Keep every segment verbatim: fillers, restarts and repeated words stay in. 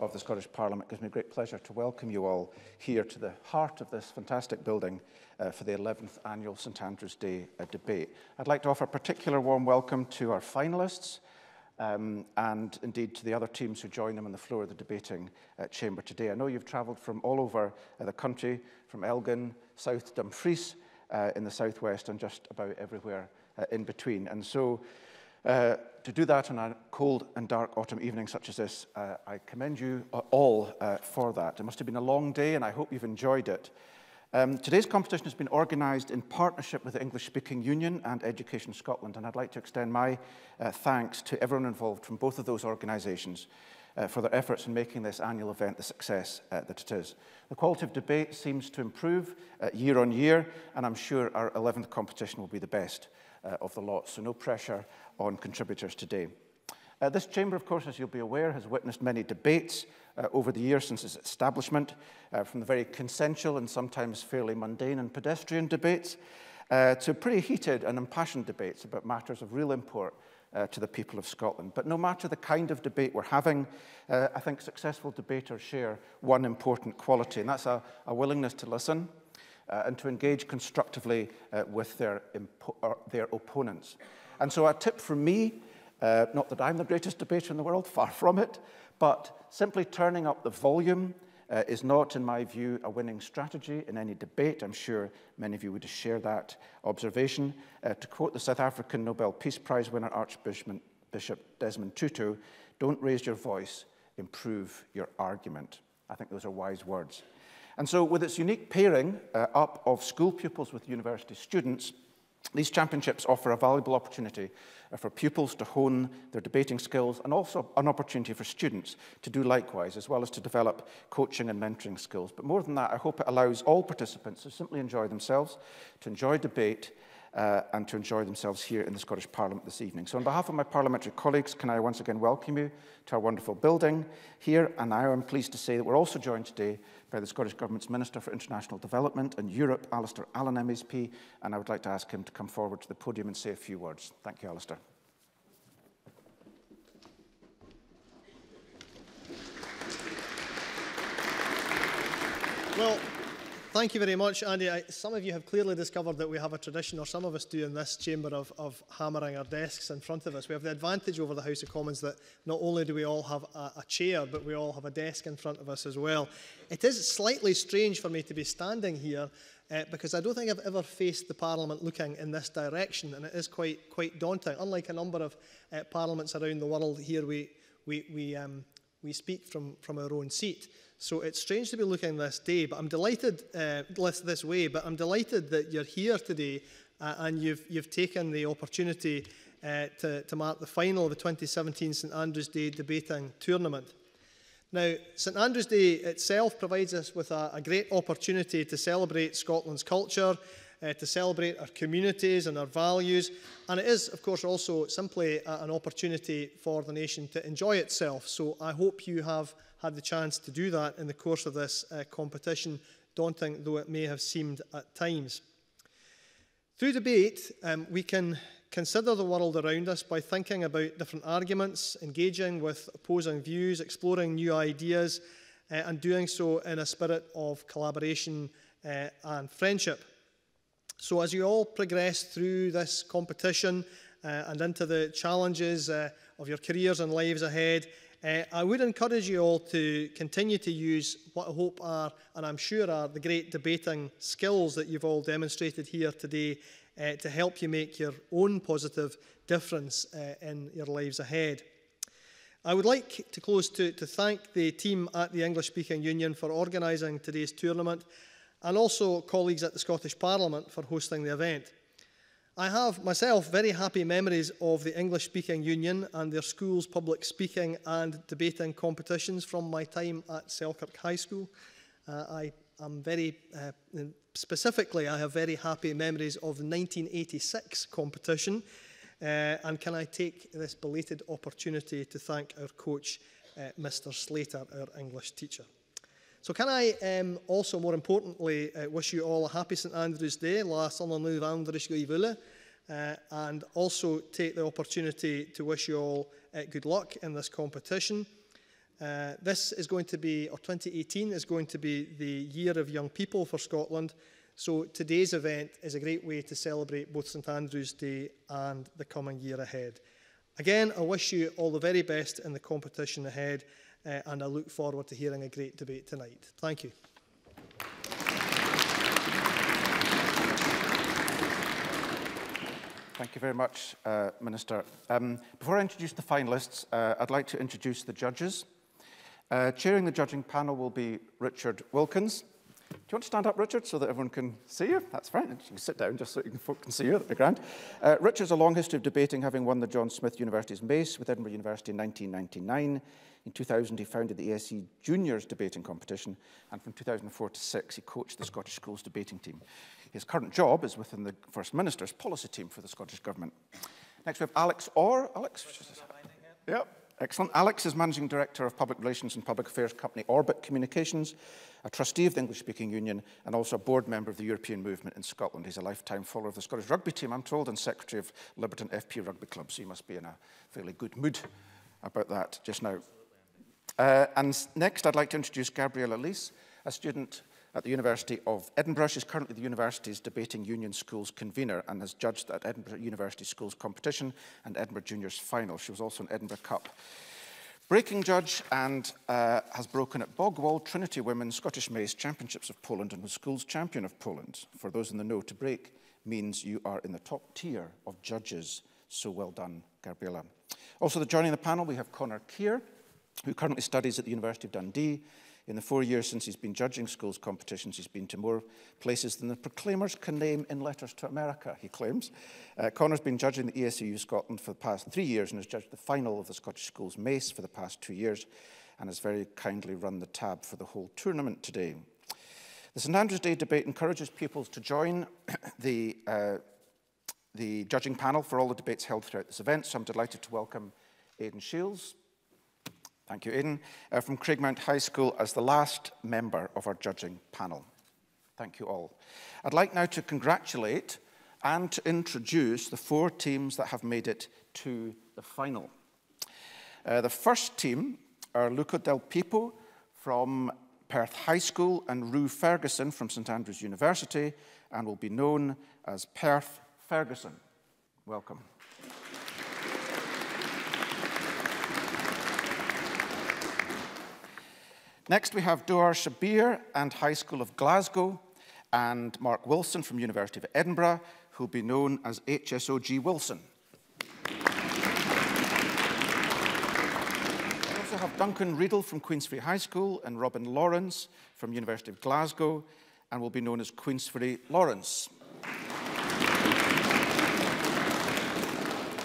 of the Scottish Parliament. It gives me great pleasure to welcome you all here to the heart of this fantastic building uh, for the eleventh annual St Andrew's Day uh, Debate. I'd like to offer a particular warm welcome to our finalists um, and indeed to the other teams who join them on the floor of the debating uh, chamber today. I know you've travelled from all over uh, the country, from Elgin, South Dumfries uh, in the southwest, and just about everywhere uh, in between. And so, Uh, to do that on a cold and dark autumn evening such as this, uh, I commend you all uh, for that. It must have been a long day, and I hope you've enjoyed it. Um, today's competition has been organised in partnership with the English Speaking Union and Education Scotland, and I'd like to extend my uh, thanks to everyone involved from both of those organisations uh, for their efforts in making this annual event the success uh, that it is. The quality of debate seems to improve uh, year on year, and I'm sure our eleventh competition will be the best Uh, of the lot, so no pressure on contributors today. Uh, this chamber, of course, as you'll be aware, has witnessed many debates uh, over the years since its establishment, uh, from the very consensual and sometimes fairly mundane and pedestrian debates uh, to pretty heated and impassioned debates about matters of real import uh, to the people of Scotland. But no matter the kind of debate we're having, uh, I think successful debaters share one important quality, and that's a, a willingness to listen, Uh, and to engage constructively uh, with their, their opponents. And so a tip from me, uh, not that I'm the greatest debater in the world, far from it, but simply turning up the volume uh, is not, in my view, a winning strategy in any debate. I'm sure many of you would share that observation. Uh, to quote the South African Nobel Peace Prize winner Archbishop Desmond Tutu, "Don't raise your voice, improve your argument." I think those are wise words. And so with its unique pairing uh, up of school pupils with university students, these championships offer a valuable opportunity uh, for pupils to hone their debating skills, and also an opportunity for students to do likewise, as well as to develop coaching and mentoring skills. But more than that, I hope it allows all participants to simply enjoy themselves, to enjoy debate, uh, and to enjoy themselves here in the Scottish Parliament this evening. So on behalf of my parliamentary colleagues, can I once again welcome you to our wonderful building here, and I am pleased to say that we're also joined today by the Scottish Government's Minister for International Development and Europe, Alistair Allen M S P, and I would like to ask him to come forward to the podium and say a few words. Thank you, Alistair. Well, thank you very much, Andy. I, some of you have clearly discovered that we have a tradition, or some of us do in this chamber, of, of hammering our desks in front of us. We have the advantage over the House of Commons that not only do we all have a, a chair, but we all have a desk in front of us as well. It is slightly strange for me to be standing here uh, because I don't think I've ever faced the Parliament looking in this direction, and it is quite, quite daunting. Unlike a number of uh, parliaments around the world, here we, we, we, um, we speak from, from our own seat. So it's strange to be looking this day, but I'm delighted uh, this way. But I'm delighted that you're here today, uh, and you've you've taken the opportunity uh, to to mark the final of the twenty seventeen St Andrew's Day Debating Tournament. Now, St Andrew's Day itself provides us with a, a great opportunity to celebrate Scotland's culture, uh, to celebrate our communities and our values, and it is, of course, also simply a, an opportunity for the nation to enjoy itself. So I hope you have had the chance to do that in the course of this uh, competition, daunting though it may have seemed at times. Through debate, um, we can consider the world around us by thinking about different arguments, engaging with opposing views, exploring new ideas, uh, and doing so in a spirit of collaboration uh, and friendship. So as you all progress through this competition uh, and into the challenges uh, of your careers and lives ahead, Uh, I would encourage you all to continue to use what I hope are, and I'm sure are, the great debating skills that you've all demonstrated here today uh, to help you make your own positive difference uh, in your lives ahead. I would like to close to, to thank the team at the English Speaking Union for organising today's tournament, and also colleagues at the Scottish Parliament for hosting the event. I have myself very happy memories of the English Speaking Union and their school's public speaking and debating competitions from my time at Selkirk High School. Uh, I am very, uh, specifically, I have very happy memories of the nineteen eighty-six competition. Uh, and can I take this belated opportunity to thank our coach, uh, Mister Slater, our English teacher. So can I um, also, more importantly, uh, wish you all a happy St Andrew's Day, last on the Andrew's uh, and also take the opportunity to wish you all uh, good luck in this competition. Uh, this is going to be, or twenty eighteen is going to be the year of young people for Scotland. So today's event is a great way to celebrate both St Andrew's Day and the coming year ahead. Again, I wish you all the very best in the competition ahead, uh, and I look forward to hearing a great debate tonight. Thank you. Thank you very much, uh, Minister. Um, before I introduce the finalists, uh, I'd like to introduce the judges. Uh, chairing the judging panel will be Richard Wilkins. Do you want to stand up, Richard, so that everyone can see you? That's fine. You can sit down just so you can, folk can see you. That'd be grand. Uh, Richard's a long history of debating, having won the John Smith University's Mace with Edinburgh University in nineteen ninety-nine. In two thousand, he founded the A S E Juniors Debating Competition, and from two thousand four to six, he coached the Scottish Schools debating team. His current job is within the First Minister's Policy Team for the Scottish Government. Next, we have Alex Orr. Alex? Yep. Excellent. Alex is Managing Director of Public Relations and Public Affairs company Orbit Communications, a trustee of the English Speaking Union, and also a board member of the European movement in Scotland. He's a lifetime follower of the Scottish rugby team, I'm told, and secretary of Liberton F P rugby club, so you must be in a fairly good mood about that just now. Uh, and next, I'd like to introduce Gabrielle Elise, a student at the University of Edinburgh. She's currently the university's Debating Union Schools convener and has judged at Edinburgh University Schools Competition and Edinburgh Junior's Final. She was also an Edinburgh Cup breaking judge and uh, has broken at Bogwall, Trinity Women, Scottish Mace, Championships of Poland, and was Schools Champion of Poland. For those in the know, to break means you are in the top tier of judges. So well done, Gabriella. Also, the joining the panel, we have Connor Keir, who currently studies at the University of Dundee. In the four years since he's been judging schools competitions, he's been to more places than the proclaimers can name in letters to America, he claims. Uh, Connor's been judging the A S E U Scotland for the past three years and has judged the final of the Scottish Schools Mace for the past two years and has very kindly run the tab for the whole tournament today. The St Andrew's Day debate encourages pupils to join the, uh, the judging panel for all the debates held throughout this event, so I'm delighted to welcome Aidan Shields. Thank you, Aidan, uh, from Craigmount High School as the last member of our judging panel. Thank you all. I'd like now to congratulate and to introduce the four teams that have made it to the final. Uh, the first team are Luca Del Pipo from Perth High School and Rue Ferguson from St Andrews University, and will be known as Perth Ferguson. Welcome. Next, we have Douar Shabir and High School of Glasgow, and Mark Wilson from University of Edinburgh, who'll be known as H S O G Wilson. We also have Duncan Riedel from Queensferry High School and Robin Lawrence from University of Glasgow, and will be known as Queensferry Lawrence.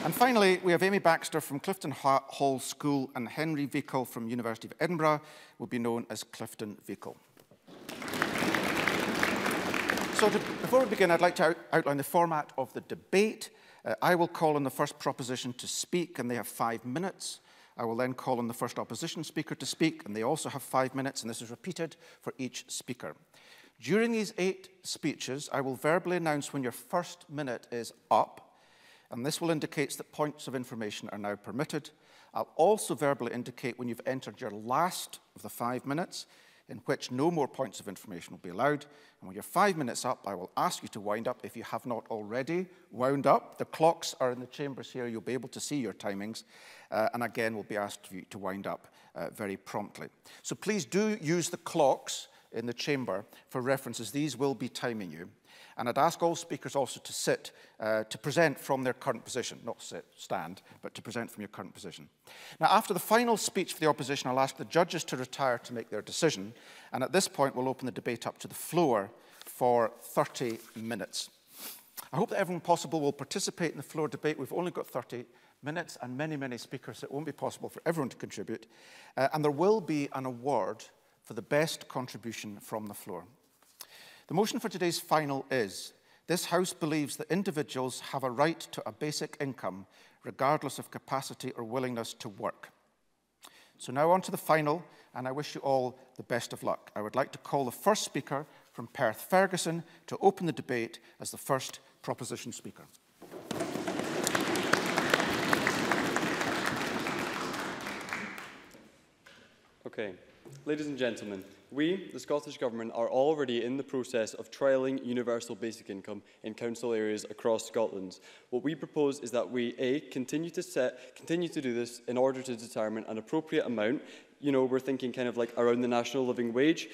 And finally, we have Amy Baxter from Clifton Hall School and Henry Vickel from University of Edinburgh, will be known as Clifton Vickel. So to, before we begin, I'd like to out outline the format of the debate. Uh, I will call on the first proposition to speak, and they have five minutes. I will then call on the first opposition speaker to speak, and they also have five minutes, and this is repeated for each speaker. During these eight speeches, I will verbally announce when your first minute is up, and this will indicate that points of information are now permitted. I'll also verbally indicate when you've entered your last of the five minutes, in which no more points of information will be allowed. And when you're five minutes up, I will ask you to wind up if you have not already wound up. The clocks are in the chambers here. You'll be able to see your timings. Uh, and again, we'll be asked for you to wind up uh, very promptly. So please do use the clocks in the chamber for references. These will be timing you. And I'd ask all speakers also to sit, uh, to present from their current position, not sit, stand, but to present from your current position. Now, after the final speech for the opposition, I'll ask the judges to retire to make their decision. And at this point, we'll open the debate up to the floor for thirty minutes. I hope that everyone possible will participate in the floor debate. We've only got thirty minutes and many, many speakers, so it won't be possible for everyone to contribute. Uh, and there will be an award for the best contribution from the floor. The motion for today's final is, this House believes that individuals have a right to a basic income, regardless of capacity or willingness to work. So now on to the final, and I wish you all the best of luck. I would like to call the first speaker from Perth Ferguson to open the debate as the first proposition speaker. Okay. Ladies and gentlemen, we, the Scottish Government, are already in the process of trialling universal basic income in council areas across Scotland. What we propose is that we, A, continue to, set, continue to do this in order to determine an appropriate amount. You know, we're thinking kind of like around the national living wage.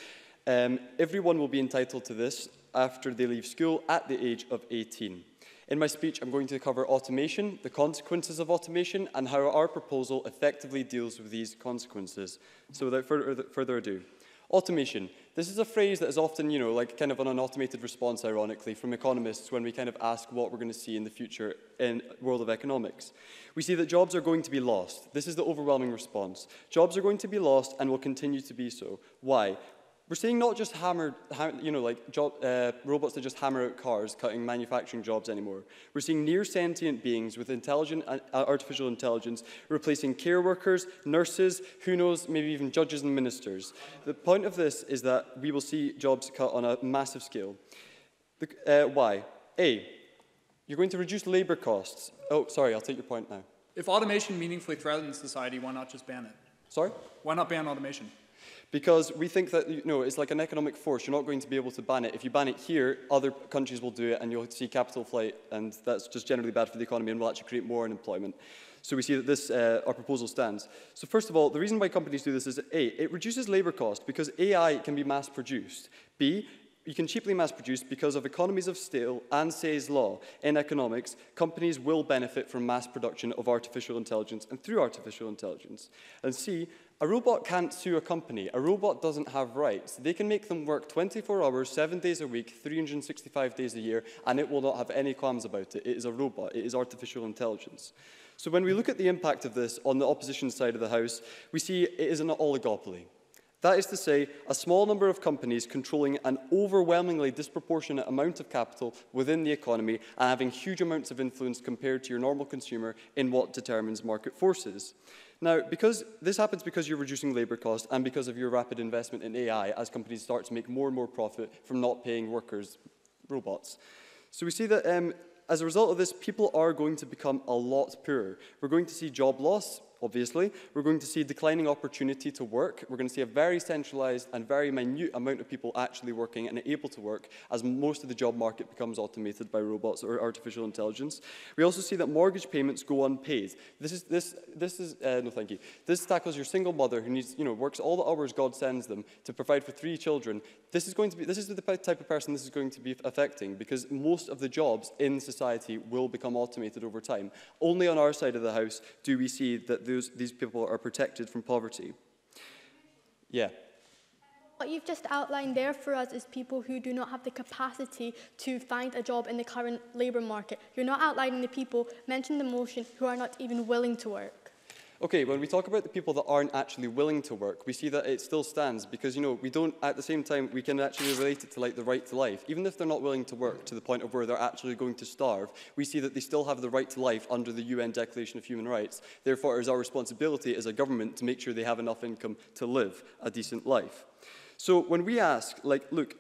Um, everyone will be entitled to this after they leave school at the age of eighteen. In my speech, I'm going to cover automation, the consequences of automation, and how our proposal effectively deals with these consequences. So without further, further ado, automation. This is a phrase that is often, you know, like kind of an automated response, ironically, from economists when we kind of ask what we're going to see in the future in the world of economics. We see that jobs are going to be lost. This is the overwhelming response. Jobs are going to be lost and will continue to be so. Why? We're seeing not just hammered, you know, like job, uh, robots that just hammer out cars, cutting manufacturing jobs anymore. We're seeing near sentient beings with intelligent uh, artificial intelligence replacing care workers, nurses, who knows, maybe even judges and ministers. The point of this is that we will see jobs cut on a massive scale. The, uh, why? A, you're going to reduce labour costs. Oh, sorry, I'll take your point now. If automation meaningfully threatens society, why not just ban it? Sorry? Why not ban automation? Because we think that, you know, it's like an economic force. You're not going to be able to ban it. If you ban it here, other countries will do it, and you'll see capital flight, and that's just generally bad for the economy and will actually create more unemployment. So we see that this, uh, our proposal stands. So first of all, the reason why companies do this is, A, it reduces labour cost because A I can be mass-produced. B, you can cheaply mass-produce because of economies of scale and Say's law. In economics, companies will benefit from mass production of artificial intelligence and through artificial intelligence. And C, a robot can't sue a company. A robot doesn't have rights. They can make them work twenty-four hours, seven days a week, three hundred sixty-five days a year, and it will not have any qualms about it. It is a robot. It is artificial intelligence. So when we look at the impact of this on the opposition side of the House, we see it is an oligopoly. That is to say, a small number of companies controlling an overwhelmingly disproportionate amount of capital within the economy and having huge amounts of influence compared to your normal consumer in what determines market forces. Now, because this happens because you're reducing labour costs and because of your rapid investment in A I as companies start to make more and more profit from not paying workers, robots. So we see that um, as a result of this, people are going to become a lot poorer. We're going to see job loss. Obviously, we're going to see declining opportunity to work. We're going to see a very centralised and very minute amount of people actually working and able to work as most of the job market becomes automated by robots or artificial intelligence. We also see that mortgage payments go unpaid. This is, this, this is, uh, no thank you. This tackles your single mother who needs, you know, works all the hours God sends them to provide for three children. This is going to be, this is the type of person this is going to be affecting because most of the jobs in society will become automated over time. Only on our side of the house do we see that Those, these people are protected from poverty. Yeah. What you've just outlined there for us is people who do not have the capacity to find a job in the current labour market. You're not outlining the people mentioned in the motion who are not even willing to work. Okay, when we talk about the people that aren't actually willing to work, we see that it still stands because, you know, we don't, at the same time, we can actually relate it to like the right to life. Even if they're not willing to work to the point of where they're actually going to starve, we see that they still have the right to life under the U N Declaration of Human Rights. Therefore, it is our responsibility as a government to make sure they have enough income to live a decent life. So when we ask, like, look,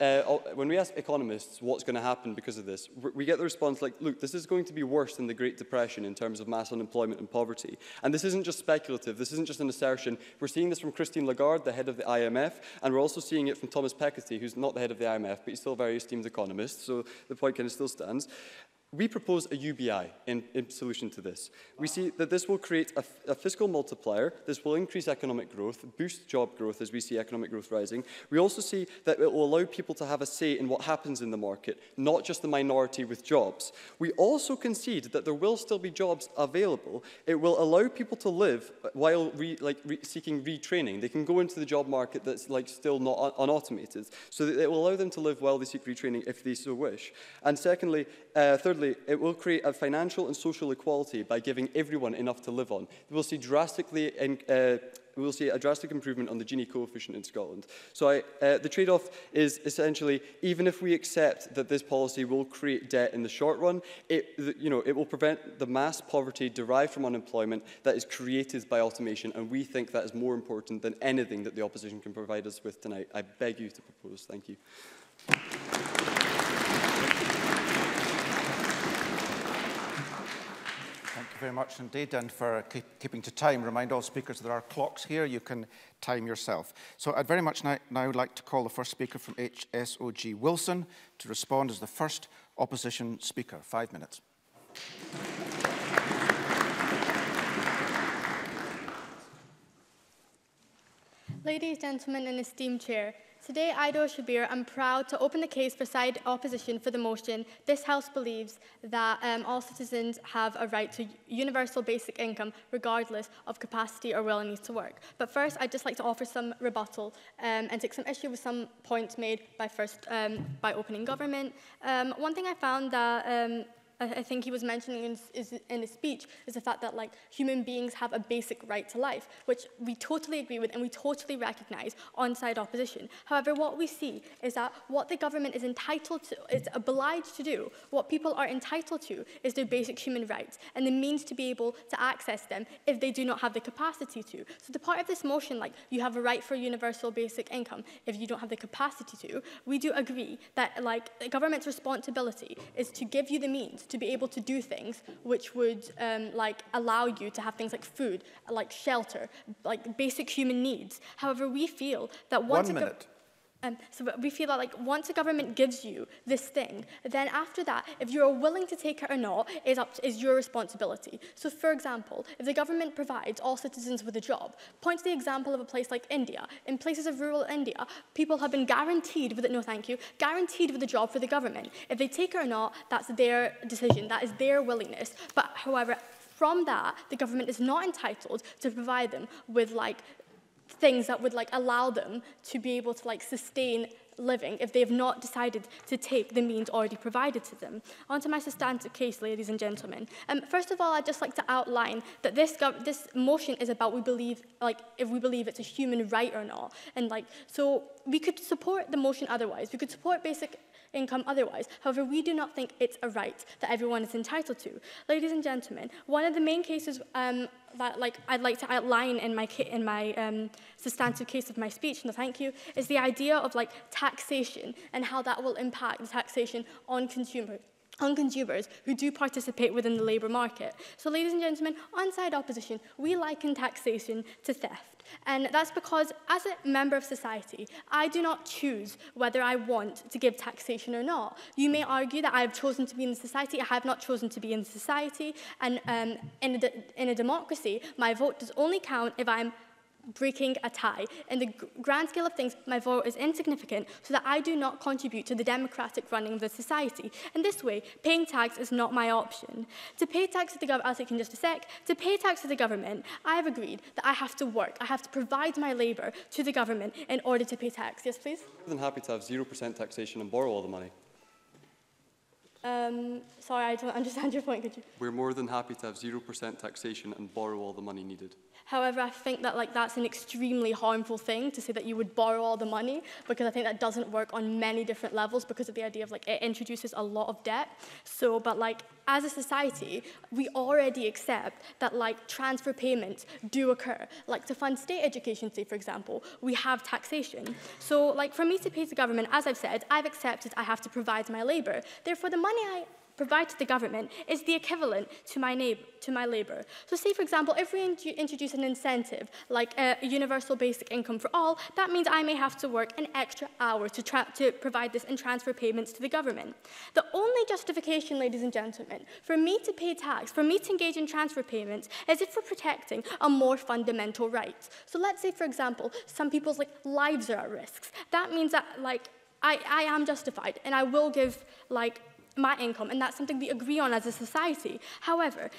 Uh, when we ask economists what's going to happen because of this, we get the response like, look, this is going to be worse than the Great Depression in terms of mass unemployment and poverty. And this isn't just speculative. This isn't just an assertion. We're seeing this from Christine Lagarde, the head of the I M F, and we're also seeing it from Thomas Piketty, who's not the head of the I M F, but he's still a very esteemed economist, so the point kind of still stands. We propose a U B I in, in solution to this. We see that this will create a, a fiscal multiplier. This will increase economic growth, boost job growth as we see economic growth rising. We also see that it will allow people to have a say in what happens in the market, not just the minority with jobs. We also concede that there will still be jobs available. It will allow people to live while re, like, re, seeking retraining. They can go into the job market that's like still not unautomated, so that it will allow them to live while they seek retraining if they so wish. And secondly, uh, thirdly, it will create a financial and social equality by giving everyone enough to live on. We'll see drastically, uh, we'll see a drastic improvement on the Gini coefficient in Scotland. So I, uh, the trade-off is essentially, even if we accept that this policy will create debt in the short run, it, you know, it will prevent the mass poverty derived from unemployment that is created by automation, and we think that is more important than anything that the opposition can provide us with tonight. I beg you to propose. Thank you. Thank you very much indeed, and for keep, keeping to time. Remind all speakers there are clocks here. You can time yourself. So I'd very much now, now like to call the first speaker from H S O G Wilson to respond as the first opposition speaker. Five minutes. Ladies, gentlemen, and esteemed chair, today, Ido Shabir, I'm proud to open the case for side opposition for the motion. This House believes that um, all citizens have a right to universal basic income, regardless of capacity or willingness to work. But first, I'd just like to offer some rebuttal um, and take some issue with some points made by first um, by opening government. Um, one thing I found that um, I think he was mentioning in, is, in his speech is the fact that like human beings have a basic right to life, which we totally agree with and we totally recognise on side opposition. However, what we see is that what the government is entitled to, is obliged to do, what people are entitled to is their basic human rights and the means to be able to access them if they do not have the capacity to. So the part of this motion, like you have a right for universal basic income if you don't have the capacity to, we do agree that like the government's responsibility is to give you the means to be able to do things which would um, like allow you to have things like food, like shelter, like basic human needs. However, we feel that once One minute. Um, so we feel that like once a government gives you this thing, then after that, if you're willing to take it or not, is up to, is your responsibility. So for example, if the government provides all citizens with a job, point to the example of a place like India. In places of rural India, people have been guaranteed with it, no thank you, guaranteed with a job for the government. If they take it or not, that's their decision, that is their willingness. But however, from that, the government is not entitled to provide them with like things that would like allow them to be able to like sustain living if they have not decided to take the means already provided to them. On to my substantive case, ladies and gentlemen. Um, first of all, I'd just like to outline that this this motion is about we believe like if we believe it's a human right or not, and like so we could support the motion otherwise. We could support basic income otherwise. However, we do not think it's a right that everyone is entitled to. Ladies and gentlemen, one of the main cases um, that like, I'd like to outline in my, in my um, substantive case of my speech, no thank you, is the idea of like taxation and how that will impact the taxation on consumers. on consumers who do participate within the labour market. So ladies and gentlemen, on side opposition, we liken taxation to theft. And that's because as a member of society, I do not choose whether I want to give taxation or not. You may argue that I have chosen to be in society, I have not chosen to be in society, and um, in, a de in a democracy, my vote does only count if I'm breaking a tie. In the grand scale of things, my vote is insignificant so that I do not contribute to the democratic running of the society. In this way, paying tax is not my option. To pay tax to the government, I'll take in just a sec, to pay tax to the government, I have agreed that I have to work, I have to provide my labour to the government in order to pay tax. Yes, please? I'm happy to have zero percent taxation and borrow all the money. Um, sorry, I don't understand your point, could you? We're more than happy to have zero percent taxation and borrow all the money needed. However, I think that like, that's an extremely harmful thing to say that you would borrow all the money, because I think that doesn't work on many different levels because of the idea of like, it introduces a lot of debt. So, but like, as a society, we already accept that like, transfer payments do occur. Like to fund state education, say for example, we have taxation. So like, for me to pay to government, as I've said, I've accepted I have to provide my labour. Therefore, the money I provide to the government is the equivalent to my, to my labour. So say, for example, if we in introduce an incentive, like a uh, universal basic income for all, that means I may have to work an extra hour to, to provide this and transfer payments to the government. The only justification, ladies and gentlemen, for me to pay tax, for me to engage in transfer payments, is if we're protecting a more fundamental right. So let's say, for example, some people's like, lives are at risk. That means that like, I, I am justified and I will give like, my income, and that's something we agree on as a society. However,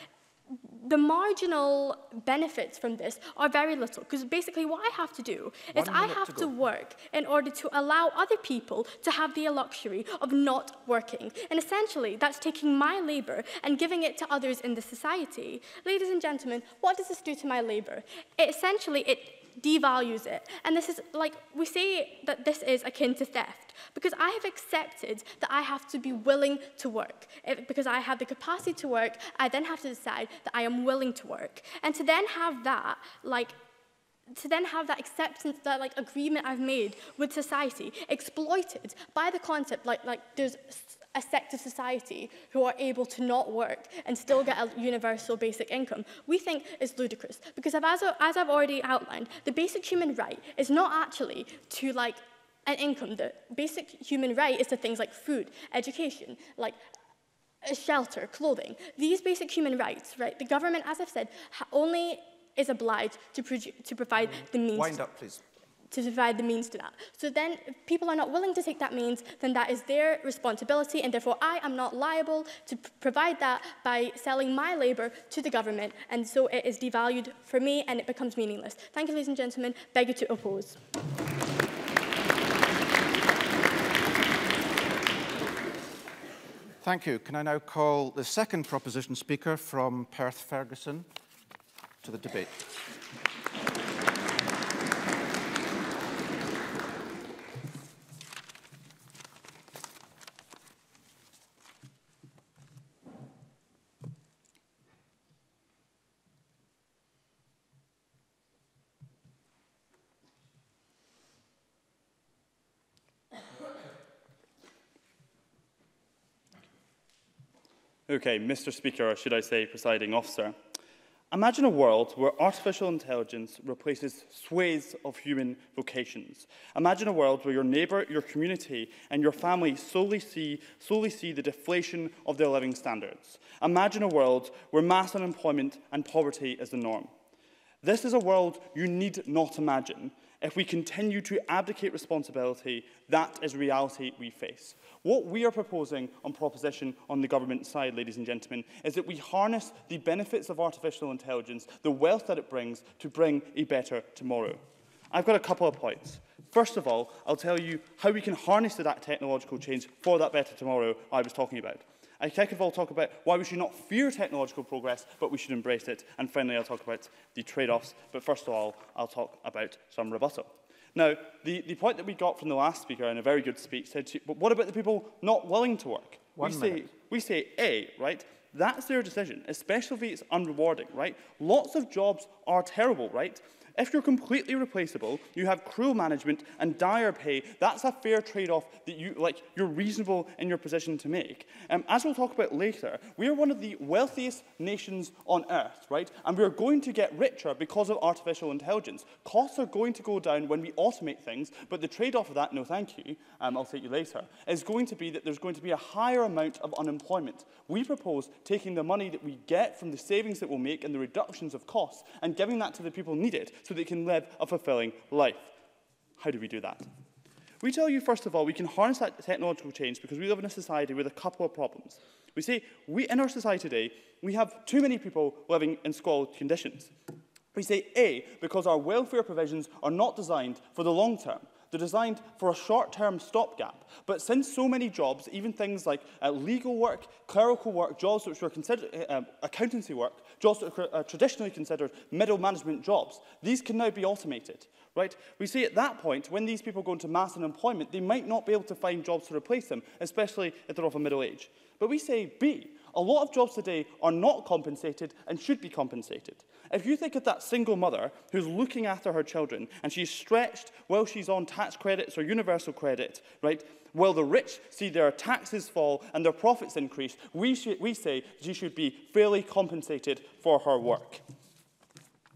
the marginal benefits from this are very little, because basically what I have to do is I have to work in order to allow other people to have the luxury of not working. And essentially, that's taking my labour and giving it to others in the society. Ladies and gentlemen, what does this do to my labour? It essentially, it devalues it. And this is like, we say that this is akin to theft because I have accepted that I have to be willing to work. If, because I have the capacity to work, I then have to decide that I am willing to work. And to then have that, like, to then have that acceptance, that like agreement I've made with society exploited by the concept, like, like there's a sect of society who are able to not work and still get a universal basic income, we think is ludicrous. Because as I've already outlined, the basic human right is not actually to like an income. The basic human right is to things like food, education, like shelter, clothing. These basic human rights, right? The government, as I've said, only is obliged to, to provide the means. Wind up, please. To provide the means to that. So then if people are not willing to take that means, then that is their responsibility, and therefore I am not liable to provide that by selling my labour to the government, and so it is devalued for me and it becomes meaningless. Thank you, ladies and gentlemen. Beg you to oppose. Thank you. Can I now call the second proposition speaker from Perth Ferguson to the debate. Okay, Mister Speaker, or should I say presiding officer. Imagine a world where artificial intelligence replaces swathes of human vocations. Imagine a world where your neighbour, your community, and your family solely see, solely see the deflation of their living standards. Imagine a world where mass unemployment and poverty is the norm. This is a world you need not imagine. If we continue to abdicate responsibility, that is reality we face. What we are proposing on proposition on the government side, ladies and gentlemen, is that we harness the benefits of artificial intelligence, the wealth that it brings, to bring a better tomorrow. I've got a couple of points. First of all, I'll tell you how we can harness that technological change for that better tomorrow I was talking about. I second of all talk about why we should not fear technological progress, but we should embrace it. And finally, I'll talk about the trade-offs. But first of all, I'll talk about some rebuttal. Now, the, the point that we got from the last speaker in a very good speech said, to, but what about the people not willing to work? One we say, we say, A, right? That's their decision, especially if it's unrewarding, right? Lots of jobs are terrible, right? If you're completely replaceable, you have cruel management and dire pay, that's a fair trade-off that you, like, you're reasonable in your position to make. Um, as we'll talk about later, we are one of the wealthiest nations on earth, right? And we are going to get richer because of artificial intelligence. Costs are going to go down when we automate things, but the trade-off of that, no thank you, um, I'll take you later, is going to be that there's going to be a higher amount of unemployment. We propose taking the money that we get from the savings that we'll make and the reductions of costs and giving that to the people needed, so they can live a fulfilling life. How do we do that? We tell you, first of all, we can harness that technological change because we live in a society with a couple of problems. We say, we, in our society today, we have too many people living in squalid conditions. We say, A, because our welfare provisions are not designed for the long term. They're designed for a short-term stopgap. But since so many jobs, even things like uh, legal work, clerical work, jobs which were considered uh, accountancy work, jobs that are uh, traditionally considered middle management jobs, these can now be automated. Right? We see at that point, when these people go into mass unemployment, they might not be able to find jobs to replace them, especially if they're of a middle age. But we say, B, a lot of jobs today are not compensated and should be compensated. If you think of that single mother who's looking after her children and she's stretched while she's on tax credits or universal credit, right? While the rich see their taxes fall and their profits increase, we, we say she should be fairly compensated for her work.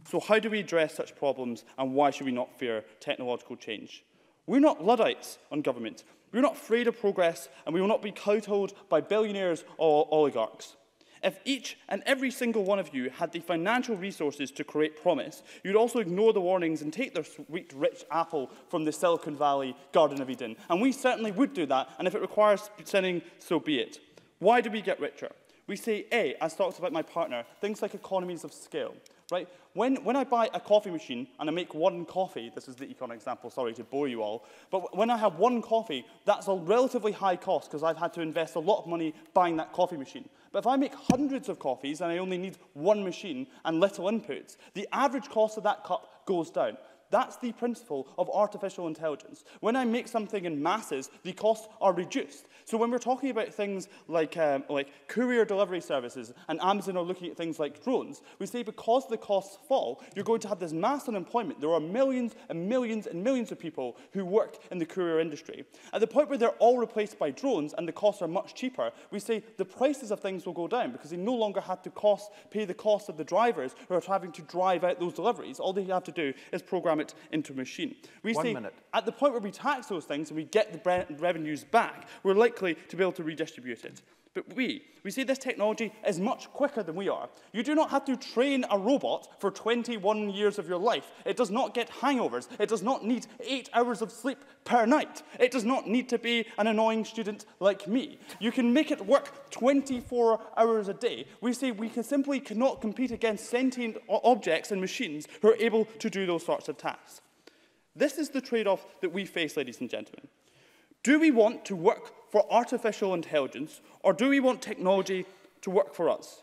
So how do we address such problems, and why should we not fear technological change? We're not Luddites on government. We're not afraid of progress, and we will not be cowed by billionaires or oligarchs. If each and every single one of you had the financial resources to create promise, you'd also ignore the warnings and take their sweet, rich apple from the Silicon Valley Garden of Eden. And we certainly would do that, and if it requires sinning, so be it. Why do we get richer? We say, A, as talked about my partner, things like economies of scale. Right? When, when I buy a coffee machine and I make one coffee, this is the economic example, sorry to bore you all, but when I have one coffee, that's a relatively high cost because I've had to invest a lot of money buying that coffee machine. But if I make hundreds of coffees and I only need one machine and little inputs, the average cost of that cup goes down. That's the principle of artificial intelligence. When I make something in masses, the costs are reduced. So when we're talking about things like, um, like courier delivery services, and Amazon are looking at things like drones, we say because the costs fall, you're going to have this mass unemployment. There are millions and millions and millions of people who work in the courier industry. At the point where they're all replaced by drones and the costs are much cheaper, we say the prices of things will go down because they no longer have to cost, pay the cost of the drivers who are having to drive out those deliveries. All they have to do is program it into a machine. We One say minute. At the point where we tax those things and we get the revenues back, we're likely to be able to redistribute it. But we, we say this technology is much quicker than we are. You do not have to train a robot for twenty-one years of your life. It does not get hangovers. It does not need eight hours of sleep per night. It does not need to be an annoying student like me. You can make it work twenty-four hours a day. We say we can simply cannot compete against sentient objects and machines who are able to do those sorts of tasks. This is the trade-off that we face, ladies and gentlemen. Do we want to work for artificial intelligence, or do we want technology to work for us?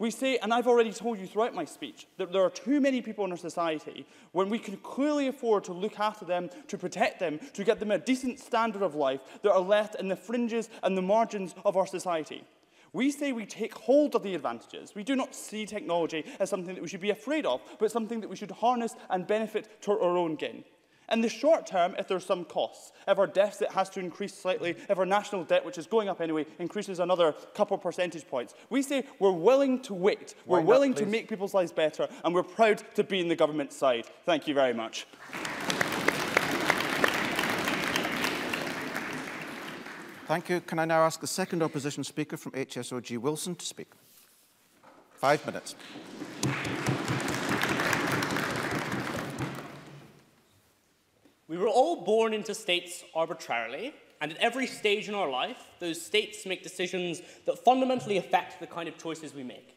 We say, and I've already told you throughout my speech, that there are too many people in our society when we can clearly afford to look after them, to protect them, to get them a decent standard of life that are left in the fringes and the margins of our society. We say we take hold of the advantages. We do not see technology as something that we should be afraid of, but something that we should harness and benefit to our own gain. In the short term, if there's some costs, if our deficit has to increase slightly, if our national debt, which is going up anyway, increases another couple percentage points, we say we're willing to wait, we're Wind willing up, to make people's lives better, and we're proud to be in the government side. Thank you very much. Thank you. Can I now ask the second opposition speaker from H S O G Wilson to speak? Five minutes. We were all born into states arbitrarily, and at every stage in our life, those states make decisions that fundamentally affect the kind of choices we make.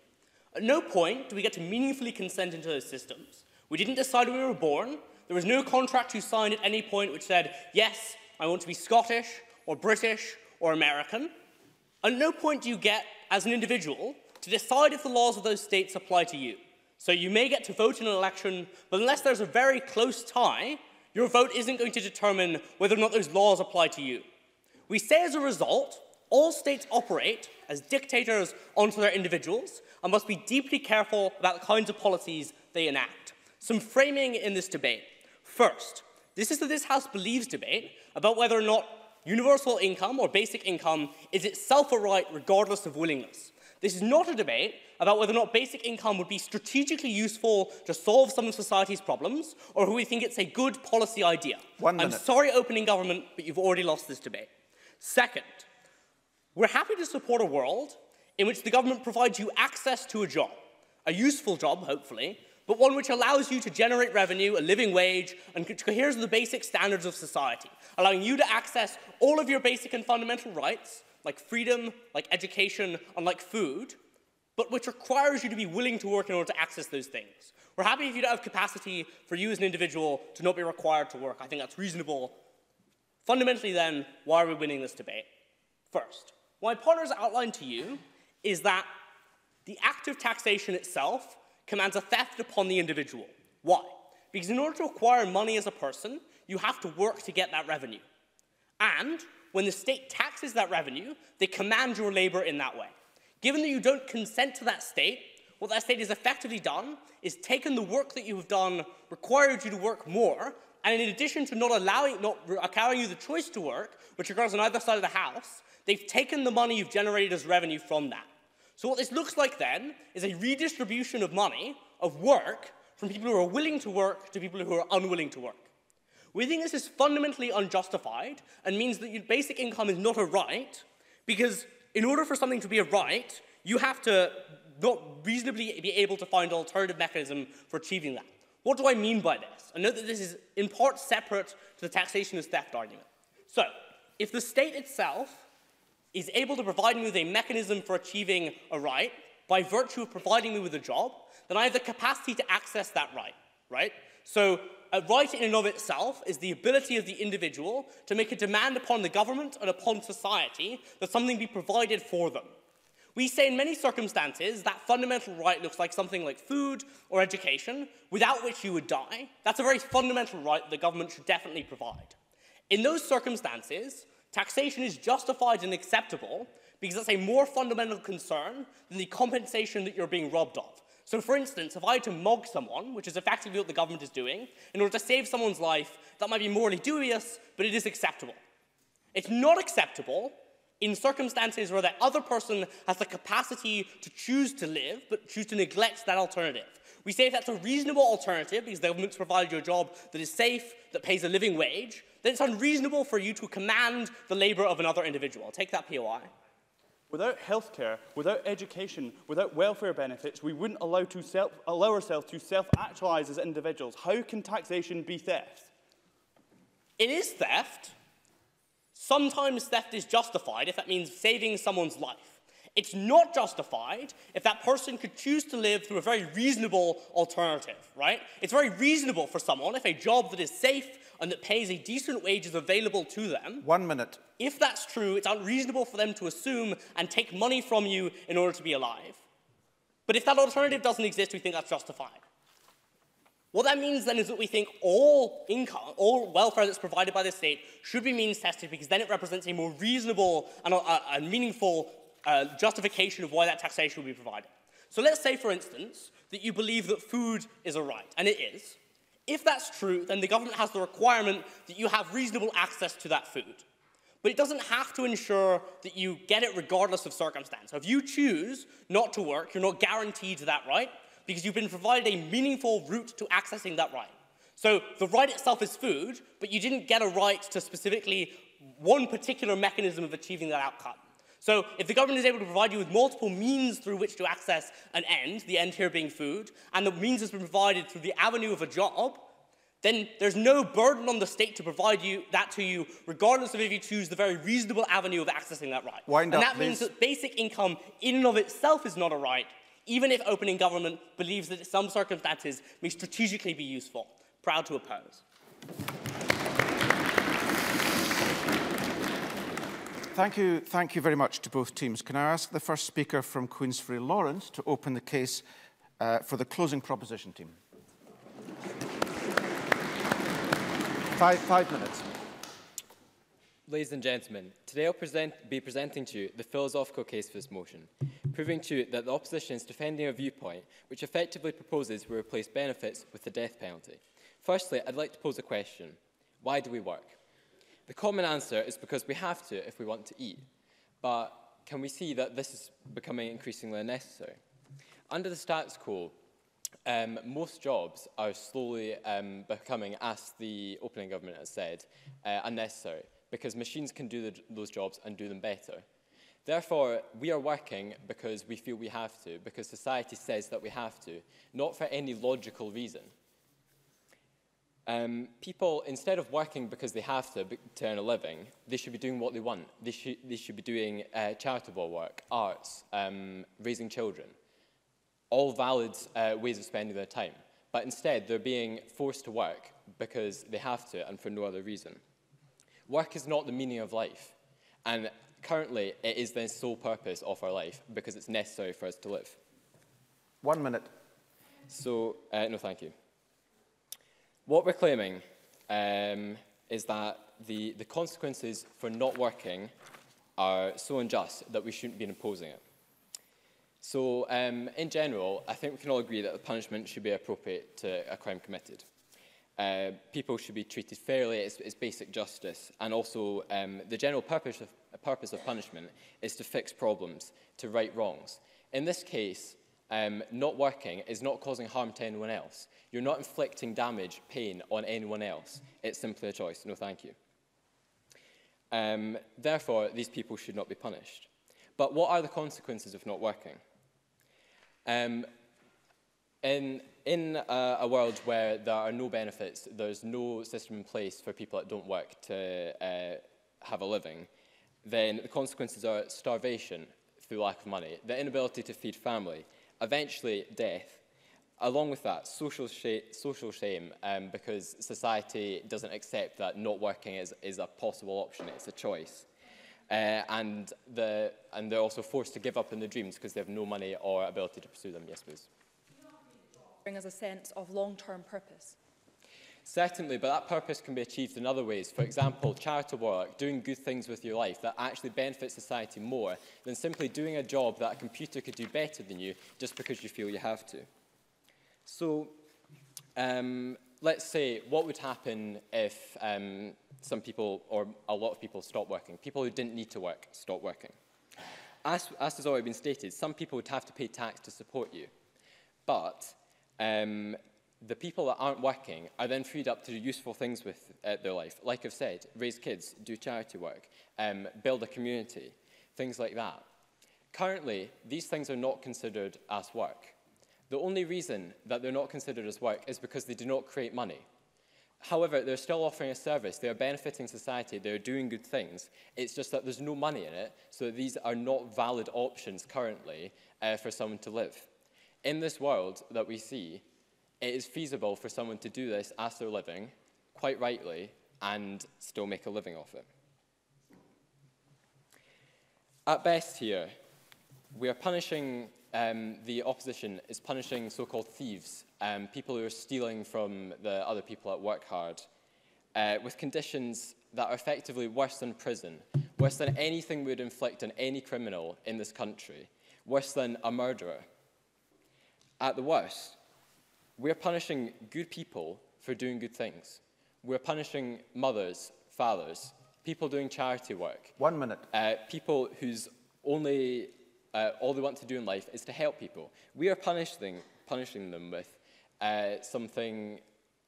At no point do we get to meaningfully consent into those systems. We didn't decide when we were born. There was no contract you signed at any point which said, yes, I want to be Scottish, or British, or American. At no point do you get, as an individual, to decide if the laws of those states apply to you. So you may get to vote in an election, but unless there's a very close tie, your vote isn't going to determine whether or not those laws apply to you. We say as a result, all states operate as dictators onto their individuals and must be deeply careful about the kinds of policies they enact. Some framing in this debate. First, this is the This House Believes debate about whether or not universal income or basic income is itself a right regardless of willingness. This is not a debate about whether or not basic income would be strategically useful to solve some of society's problems, or who we think it's a good policy idea. One minute. I'm sorry, opening government, but you've already lost this debate. Second, we're happy to support a world in which the government provides you access to a job, a useful job, hopefully, but one which allows you to generate revenue, a living wage, and coheres with the basic standards of society, allowing you to access all of your basic and fundamental rights, like freedom, like education, and like food, but which requires you to be willing to work in order to access those things. We're happy if you don't have capacity for you as an individual to not be required to work. I think that's reasonable. Fundamentally then, why are we winning this debate? First, what my partners outlined to you is that the act of taxation itself commands a theft upon the individual. Why? Because in order to acquire money as a person, you have to work to get that revenue. And when the state taxes that revenue, they command your labor in that way. Given that you don't consent to that state, what that state has effectively done is taken the work that you have done, required you to work more, and in addition to not allowing, not allowing you the choice to work, which occurs on either side of the house, they've taken the money you've generated as revenue from that. So what this looks like then is a redistribution of money, of work, from people who are willing to work to people who are unwilling to work. We think this is fundamentally unjustified and means that your basic income is not a right, because in order for something to be a right, you have to not reasonably be able to find an alternative mechanism for achieving that. What do I mean by this? I know that this is in part separate to the taxation as theft argument. So, if the state itself is able to provide me with a mechanism for achieving a right by virtue of providing me with a job, then I have the capacity to access that right, right? So, a right in and of itself is the ability of the individual to make a demand upon the government and upon society that something be provided for them. We say in many circumstances that fundamental right looks like something like food or education, without which you would die. That's a very fundamental right that the government should definitely provide. In those circumstances, taxation is justified and acceptable because it's a more fundamental concern than the compensation that you're being robbed of. So, for instance, if I had to mug someone, which is effectively what the government is doing, in order to save someone's life, that might be morally dubious, but it is acceptable. It's not acceptable in circumstances where that other person has the capacity to choose to live, but choose to neglect that alternative. We say if that's a reasonable alternative, because the government's provided you a job that is safe, that pays a living wage, then it's unreasonable for you to command the labour of another individual. Take that P O I. Without healthcare, without education, without welfare benefits, we wouldn't allow, to self, allow ourselves to self-actualise as individuals. How can taxation be theft? It is theft. Sometimes theft is justified if that means saving someone's life. It's not justified if that person could choose to live through a very reasonable alternative, right? It's very reasonable for someone if a job that is safe and that pays a decent wage is available to them. One minute. If that's true, it's unreasonable for them to assume and take money from you in order to be alive. But if that alternative doesn't exist, we think that's justified. What that means then is that we think all income, all welfare that's provided by the state should be means tested because then it represents a more reasonable and uh, and meaningful Uh, justification of why that taxation will be provided. So let's say, for instance, that you believe that food is a right, and it is. If that's true, then the government has the requirement that you have reasonable access to that food. But it doesn't have to ensure that you get it regardless of circumstance. So if you choose not to work, you're not guaranteed that right, because you've been provided a meaningful route to accessing that right. So the right itself is food, but you didn't get a right to specifically one particular mechanism of achieving that outcome. So if the government is able to provide you with multiple means through which to access an end, the end here being food, and the means has been provided through the avenue of a job, then there's no burden on the state to provide you that to you, regardless of if you choose the very reasonable avenue of accessing that right. Wind and up, that please. Means that basic income in and of itself is not a right, even if opening government believes that in some circumstances may strategically be useful. Proud to oppose. Thank you, thank you very much to both teams. Can I ask the first speaker from Queensferry, Lawrence, to open the case uh, for the closing proposition team? Five, five minutes. Ladies and gentlemen, today I'll present, be presenting to you the philosophical case for this motion, proving to you that the opposition is defending a viewpoint which effectively proposes we replace benefits with the death penalty. Firstly, I'd like to pose a question. Why do we work? The common answer is because we have to if we want to eat, but can we see that this is becoming increasingly unnecessary? Under the status quo, um, most jobs are slowly um, becoming, as the opening government has said, uh, unnecessary, because machines can do the, those jobs and do them better. Therefore, we are working because we feel we have to, because society says that we have to, not for any logical reason. Um, people, instead of working because they have to, to earn a living, they should be doing what they want. They, sh they should be doing uh, charitable work, arts, um, raising children, all valid uh, ways of spending their time. But instead, they're being forced to work because they have to and for no other reason. Work is not the meaning of life. And currently, it is the sole purpose of our life because it's necessary for us to live. One minute. So, uh, no, thank you. What we're claiming um, is that the, the consequences for not working are so unjust that we shouldn't be imposing it. So um, in general, I think we can all agree that the punishment should be appropriate to a crime committed. Uh, people should be treated fairly, it's, it's basic justice, and also um, the general purpose of, purpose of punishment is to fix problems, to right wrongs. In this case, Um, not working is not causing harm to anyone else. You're not inflicting damage, pain on anyone else. It's simply a choice. No, thank you. Um, therefore, these people should not be punished. But what are the consequences of not working? Um, in in a, a world where there are no benefits, there's no system in place for people that don't work to uh, have a living, then the consequences are starvation through lack of money, the inability to feed family, eventually death. Along with that, social, sh social shame, um, because society doesn't accept that not working is, is a possible option, it's a choice. uh, and, the, and they're also forced to give up on their dreams because they have no money or ability to pursue them. Yes, please. Bring us a sense of long-term purpose. Certainly, but that purpose can be achieved in other ways. For example, charitable work, doing good things with your life that actually benefits society more than simply doing a job that a computer could do better than you just because you feel you have to. So, um, let's say, what would happen if um, some people, or a lot of people, stopped working? People who didn't need to work stopped working. As, as has already been stated, some people would have to pay tax to support you, but um, the people that aren't working are then freed up to do useful things with uh, their life. Like I've said, raise kids, do charity work, um, build a community, things like that. Currently, these things are not considered as work. The only reason that they're not considered as work is because they do not create money. However, they're still offering a service, they are benefiting society, they're doing good things. It's just that there's no money in it, so these are not valid options currently uh, for someone to live. In this world that we see, it is feasible for someone to do this as they're living, quite rightly, and still make a living off it. At best here, we are punishing, um, the opposition is punishing so-called thieves, um, people who are stealing from the other people that work hard, uh, with conditions that are effectively worse than prison, worse than anything we would inflict on any criminal in this country, worse than a murderer. At the worst, we're punishing good people for doing good things. We're punishing mothers, fathers, people doing charity work. One minute. Uh, people whose only, uh, all they want to do in life is to help people. We are punishing, punishing them with uh, something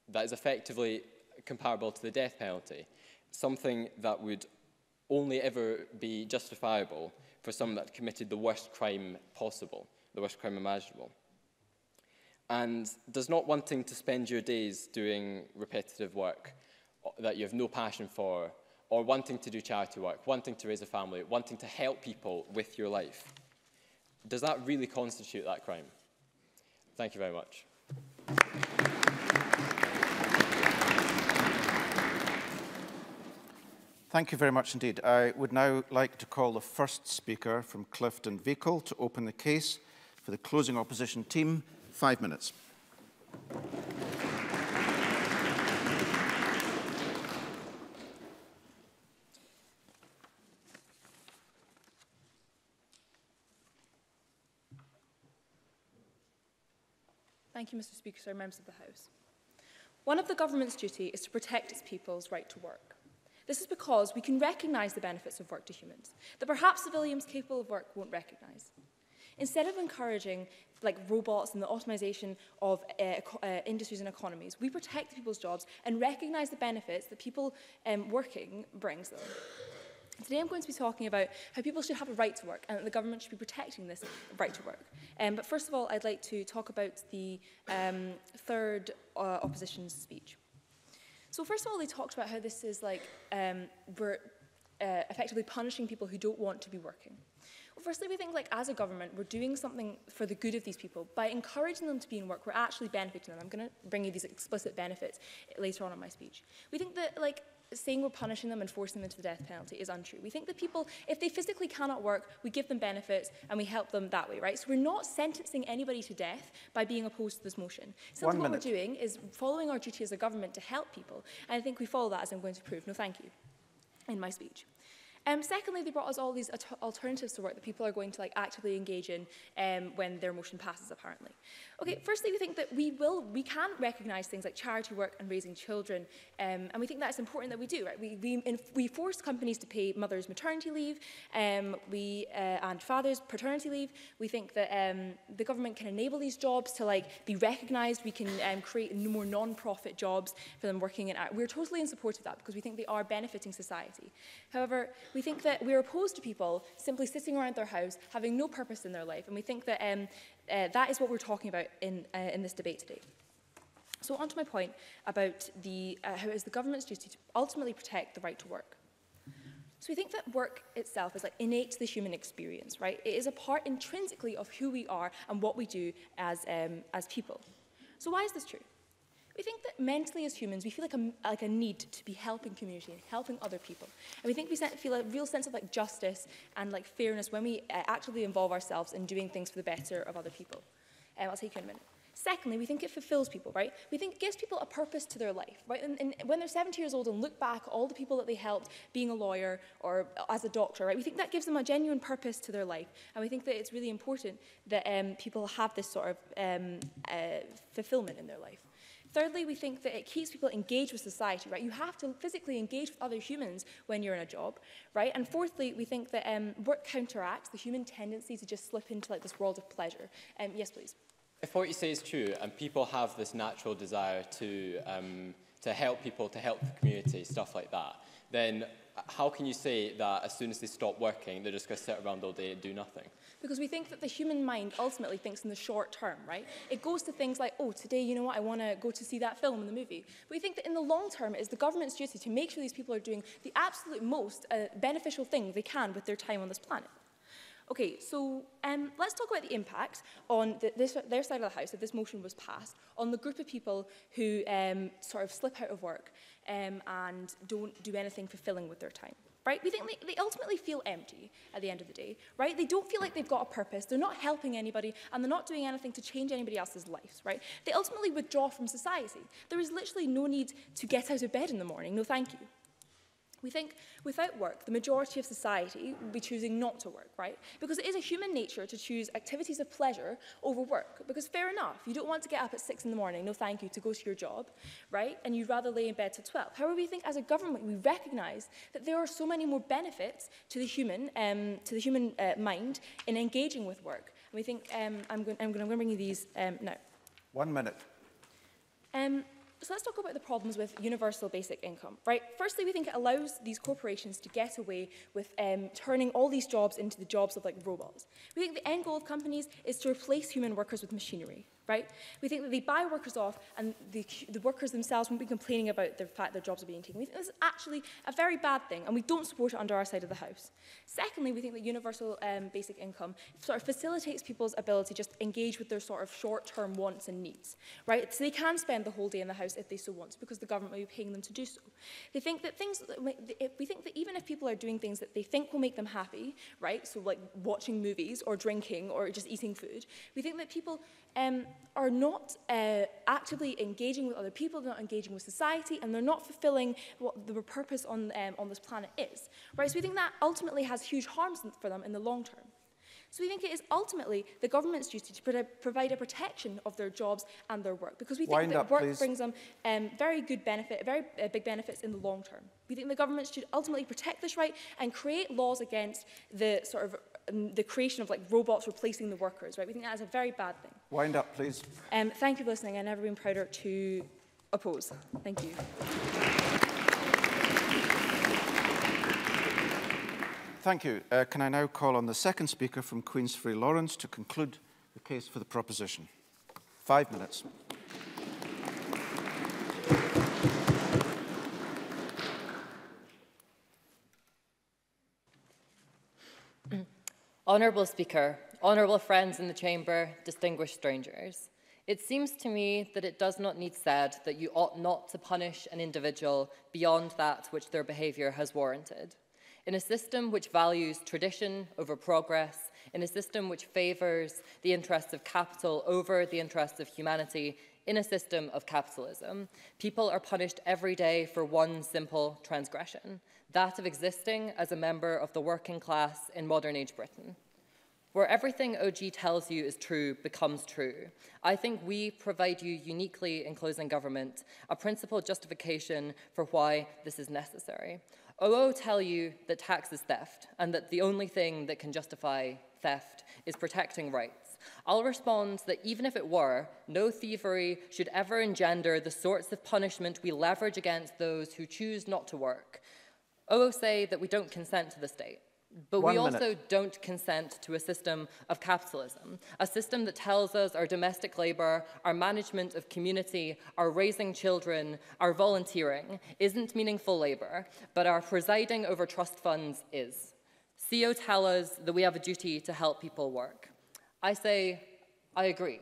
that is effectively comparable to the death penalty, something that would only ever be justifiable for someone that committed the worst crime possible, the worst crime imaginable. And does not wanting to spend your days doing repetitive work that you have no passion for, or wanting to do charity work, wanting to raise a family, wanting to help people with your life. Does that really constitute that crime? Thank you very much. Thank you very much indeed. I would now like to call the first speaker from Clifton Vehicle to open the case for the closing opposition team. Five minutes. Thank you, Mister Speaker, sir, members of the House. One of the government's duty is to protect its people's right to work. This is because we can recognise the benefits of work to humans that perhaps civilians capable of work won't recognise. Instead of encouraging like robots and the automation of uh, uh, industries and economies, we protect people's jobs and recognise the benefits that people um, working brings them. Today I'm going to be talking about how people should have a right to work and that the government should be protecting this right to work. Um, but first of all, I'd like to talk about the um, third uh, opposition's speech. So first of all, they talked about how this is like, um, we're uh, effectively punishing people who don't want to be working. Well, firstly, we think like as a government, we're doing something for the good of these people. By encouraging them to be in work, we're actually benefiting them. I'm going to bring you these explicit benefits later on in my speech. We think that like saying we're punishing them and forcing them into the death penalty is untrue. We think that people, if they physically cannot work, we give them benefits and we help them that way, right? So we're not sentencing anybody to death by being opposed to this motion. Simply what we're doing is following our duty as a government to help people. And I think we follow that, as I'm going to prove. No, thank you, in my speech. Um, secondly, they brought us all these alternatives to work that people are going to like actively engage in um, when their motion passes, apparently. Okay, firstly, we think that we will, we can recognise things like charity work and raising children, um, and we think that's important that we do, right? We, we, we force companies to pay mothers maternity leave, um, we, uh, and fathers paternity leave. We think that um, the government can enable these jobs to like be recognised. We can um, create more non-profit jobs for them working in. We're totally in support of that because we think they are benefiting society. However, we think that we're opposed to people simply sitting around their house, having no purpose in their life, and we think that um, uh, that is what we're talking about in, uh, in this debate today. So on to my point about the, uh, how it is the government's duty to ultimately protect the right to work. So we think that work itself is like innate to the human experience, right? It is a part intrinsically of who we are and what we do as, um, as people. So why is this true? We think that mentally as humans, we feel like a, like a need to be helping community and helping other people. And we think we feel a real sense of like justice and like fairness when we uh, actively involve ourselves in doing things for the better of other people. Um, I'll take you in a minute. Secondly, we think it fulfills people, right? We think it gives people a purpose to their life, right? And, and when they're seventy years old and look back at all the people that they helped being a lawyer or as a doctor, right? We think that gives them a genuine purpose to their life. And we think that it's really important that um, people have this sort of um, uh, fulfillment in their life. Thirdly, we think that it keeps people engaged with society, right? You have to physically engage with other humans when you're in a job, right? And fourthly, we think that um, work counteracts the human tendency to just slip into like this world of pleasure. Um, yes, please. If what you say is true, and people have this natural desire to, um, to help people, to help the community, stuff like that, then how can you say that as soon as they stop working, they're just going to sit around all day and do nothing? Because we think that the human mind ultimately thinks in the short term, right? It goes to things like, oh, today, you know what, I want to go to see that film in the movie. But we think that in the long term, it's the government's duty to make sure these people are doing the absolute most uh, beneficial thing they can with their time on this planet. Okay, so um, let's talk about the impact on the, this, their side of the house, if this motion was passed, on the group of people who um, sort of slip out of work um, and don't do anything fulfilling with their time. Right? We think they, they ultimately feel empty at the end of the day, right? They don't feel like they've got a purpose, they're not helping anybody, and they're not doing anything to change anybody else's lives, right? They ultimately withdraw from society. There is literally no need to get out of bed in the morning, no thank you. We think without work, the majority of society will be choosing not to work, right? Because it is a human nature to choose activities of pleasure over work. Because fair enough, you don't want to get up at six in the morning, no thank you, to go to your job, right? And you'd rather lay in bed till twelve. However, we think as a government, we recognise that there are so many more benefits to the human, um, to the human uh, mind in engaging with work. And we think, um, I'm going I'm to bring you these um, now. One minute. Um, So let's talk about the problems with universal basic income, right? Firstly, we think it allows these corporations to get away with um, turning all these jobs into the jobs of like robots. We think the end goal of companies is to replace human workers with machinery, right? We think that they buy workers off and the, the workers themselves won't be complaining about the fact their jobs are being taken. We think this is actually a very bad thing and we don't support it under our side of the house. Secondly, we think that universal um, basic income sort of facilitates people's ability to just engage with their sort of short-term wants and needs, right? So they can spend the whole day in the house if they so want because the government will be paying them to do so. They think that things, we think that even if people are doing things that they think will make them happy, right? So like watching movies or drinking or just eating food, we think that people um, are not uh, actively engaging with other people, they're not engaging with society, and they're not fulfilling what the purpose on, um, on this planet is. Right? So we think that ultimately has huge harms for them in the long term. So we think it is ultimately the government's duty to pro provide a protection of their jobs and their work, because we think Wind that up, work please. brings them um, very good benefit, very uh, big benefits in the long term. We think the government should ultimately protect this right and create laws against the sort of um, the creation of like robots replacing the workers. Right? We think that is a very bad thing. Wind up, please. Um, thank you for listening. I've never been prouder to oppose. Thank you. Thank you. Uh, can I now call on the second speaker from Queensferry, Lawrence, to conclude the case for the proposition? Five minutes. Honourable Speaker, honourable friends in the chamber, distinguished strangers, it seems to me that it does not need said that you ought not to punish an individual beyond that which their behaviour has warranted. In a system which values tradition over progress, in a system which favours the interests of capital over the interests of humanity, in a system of capitalism, people are punished every day for one simple transgression, that of existing as a member of the working class in modern age Britain. Where everything O G tells you is true becomes true. I think we provide you uniquely in closing government a principled justification for why this is necessary. O O tell you that tax is theft and that the only thing that can justify theft is protecting rights. I'll respond that even if it were, no thievery should ever engender the sorts of punishment we leverage against those who choose not to work. O O say that we don't consent to the state. But One we also minute. don't consent to a system of capitalism, a system that tells us our domestic labour, our management of community, our raising children, our volunteering isn't meaningful labour, but our presiding over trust funds is. C O tell us that we have a duty to help people work. I say, I agree.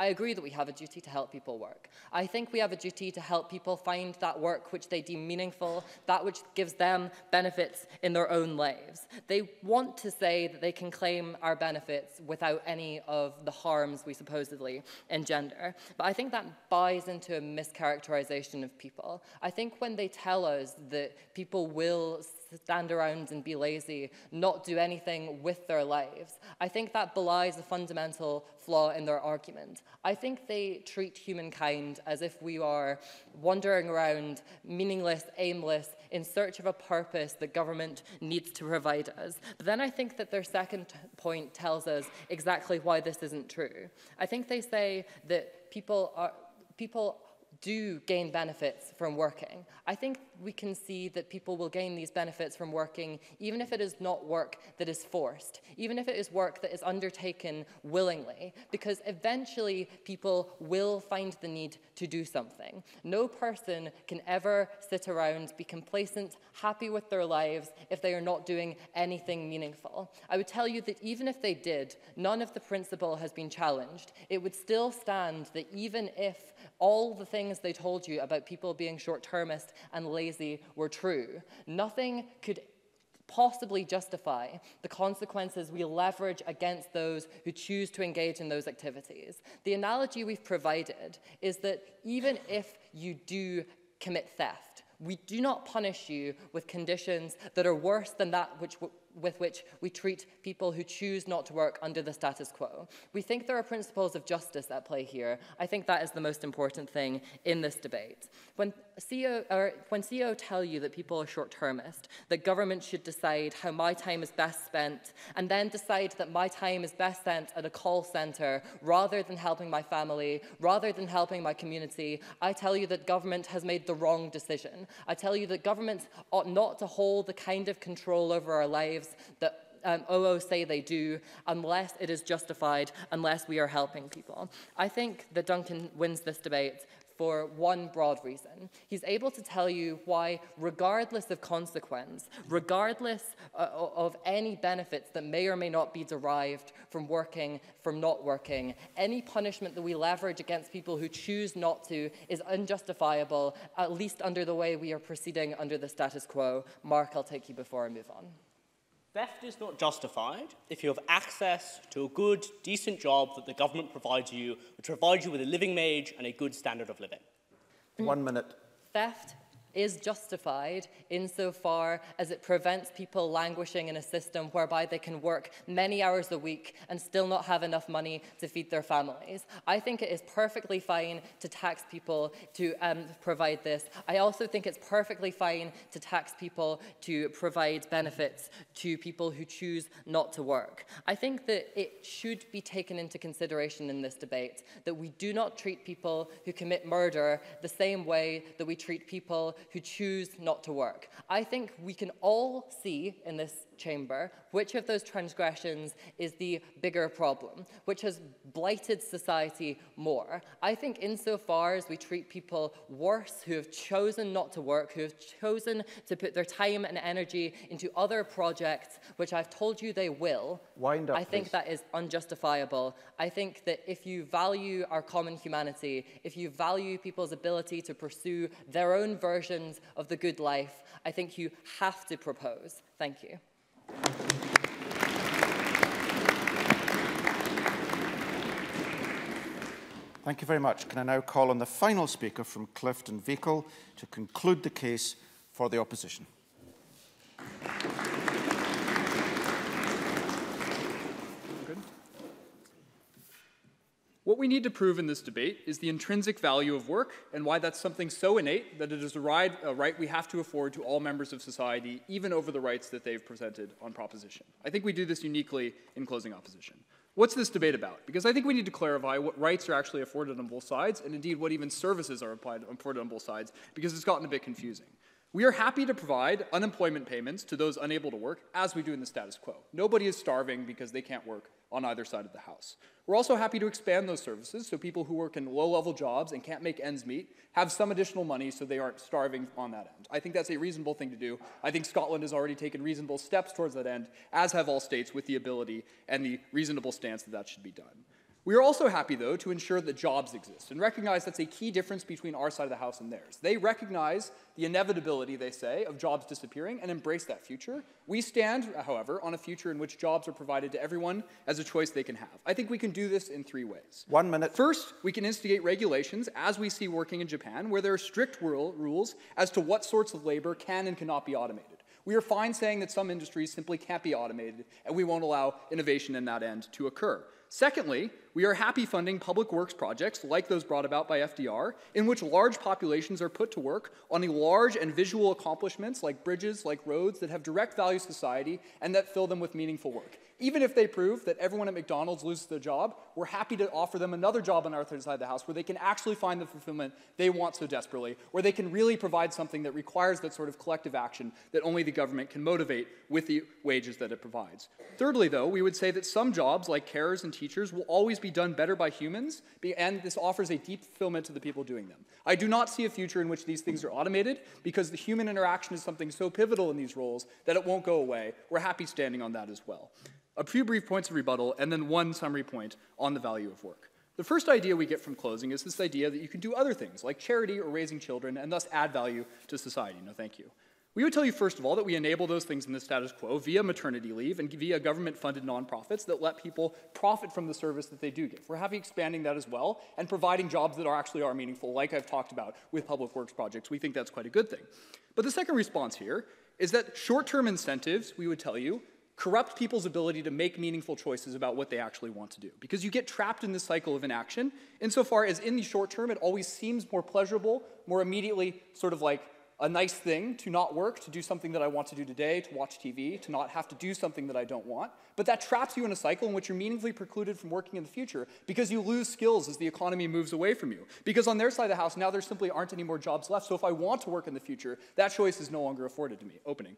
I agree that we have a duty to help people work. I think we have a duty to help people find that work which they deem meaningful, that which gives them benefits in their own lives. They want to say that they can claim our benefits without any of the harms we supposedly engender. But I think that buys into a mischaracterization of people. I think when they tell us that people will stand around and be lazy, not do anything with their lives, I think that belies a fundamental flaw in their argument. I think they treat humankind as if we are wandering around, meaningless, aimless, in search of a purpose that government needs to provide us. But then I think that their second point tells us exactly why this isn't true. I think they say that people are, people do gain benefits from working. I think we can see that people will gain these benefits from working even if it is not work that is forced, even if it is work that is undertaken willingly, because eventually people will find the need to do something. No person can ever sit around, be complacent, happy with their lives if they are not doing anything meaningful. I would tell you that even if they did, none of the principle has been challenged. It would still stand that even if all the things things they told you about people being short-termist and lazy were true, nothing could possibly justify the consequences we leverage against those who choose to engage in those activities. The analogy we've provided is that even if you do commit theft, we do not punish you with conditions that are worse than that which with which we treat people who choose not to work under the status quo. We think there are principles of justice at play here. I think that is the most important thing in this debate. When C E O, or when C E O tell you that people are short-termist, that government should decide how my time is best spent, and then decide that my time is best spent at a call centre rather than helping my family, rather than helping my community, I tell you that government has made the wrong decision. I tell you that governments ought not to hold the kind of control over our lives that um, O O say they do, unless it is justified, unless we are helping people. I think that Duncan wins this debate for one broad reason. He's able to tell you why, regardless of consequence, regardless uh, of any benefits that may or may not be derived from working, from not working, any punishment that we leverage against people who choose not to is unjustifiable, at least under the way we are proceeding under the status quo. Mark, I'll take you before I move on. Theft is not justified if you have access to a good, decent job that the government provides you, which provides you with a living wage and a good standard of living. One minute. Theft is justified insofar as it prevents people languishing in a system whereby they can work many hours a week and still not have enough money to feed their families. I think it is perfectly fine to tax people to um, provide this. I also think it's perfectly fine to tax people to provide benefits to people who choose not to work. I think that it should be taken into consideration in this debate that we do not treat people who commit murder the same way that we treat people who choose not to work. I think we can all see in this chamber which of those transgressions is the bigger problem, which has blighted society more. I think insofar as we treat people worse who have chosen not to work, who have chosen to put their time and energy into other projects, which I've told you they will, Wind up, I think please. That is unjustifiable. I think that if you value our common humanity, if you value people's ability to pursue their own version of the good life, I think you have to propose. Thank you. Thank you very much. Can I now call on the final speaker from Clifton Vehicle to conclude the case for the opposition? What we need to prove in this debate is the intrinsic value of work and why that's something so innate that it is a right, a right we have to afford to all members of society, even over the rights that they've presented on proposition. I think we do this uniquely in closing opposition. What's this debate about? Because I think we need to clarify what rights are actually afforded on both sides, and indeed what even services are afforded on both sides, because it's gotten a bit confusing. We are happy to provide unemployment payments to those unable to work, as we do in the status quo. Nobody is starving because they can't work on either side of the house. We're also happy to expand those services so people who work in low-level jobs and can't make ends meet have some additional money so they aren't starving on that end. I think that's a reasonable thing to do. I think Scotland has already taken reasonable steps towards that end, as have all states with the ability and the reasonable stance that that should be done. We are also happy, though, to ensure that jobs exist and recognize that's a key difference between our side of the house and theirs. They recognize the inevitability, they say, of jobs disappearing and embrace that future. We stand, however, on a future in which jobs are provided to everyone as a choice they can have. I think we can do this in three ways. One minute. First, we can instigate regulations, as we see working in Japan, where there are strict rules as to what sorts of labor can and cannot be automated. We are fine saying that some industries simply can't be automated, and we won't allow innovation in that end to occur. Secondly, we are happy funding public works projects like those brought about by F D R, in which large populations are put to work on large and visual accomplishments like bridges, like roads, that have direct value to society and that fill them with meaningful work. Even if they prove that everyone at McDonald's loses their job, we're happy to offer them another job on our third side of the house where they can actually find the fulfillment they want so desperately, where they can really provide something that requires that sort of collective action that only the government can motivate with the wages that it provides. Thirdly, though, we would say that some jobs, like carers and teachers, will always be done better by humans, and this offers a deep fulfillment to the people doing them. I do not see a future in which these things are automated, because the human interaction is something so pivotal in these roles that it won't go away. We're happy standing on that as well. A few brief points of rebuttal, and then one summary point on the value of work. The first idea we get from closing is this idea that you can do other things, like charity or raising children, and thus add value to society. No, thank you. We would tell you, first of all, that we enable those things in the status quo via maternity leave and via government-funded nonprofits that let people profit from the service that they do give. We're happy expanding that as well and providing jobs that are actually are meaningful, like I've talked about with public works projects. We think that's quite a good thing. But the second response here is that short-term incentives, we would tell you, corrupt people's ability to make meaningful choices about what they actually want to do, because you get trapped in this cycle of inaction insofar as in the short term it always seems more pleasurable, more immediately sort of like a nice thing to not work, to do something that I want to do today, to watch T V, to not have to do something that I don't want. But that traps you in a cycle in which you're meaningfully precluded from working in the future because you lose skills as the economy moves away from you. Because on their side of the house, now there simply aren't any more jobs left. So if I want to work in the future, that choice is no longer afforded to me. Opening.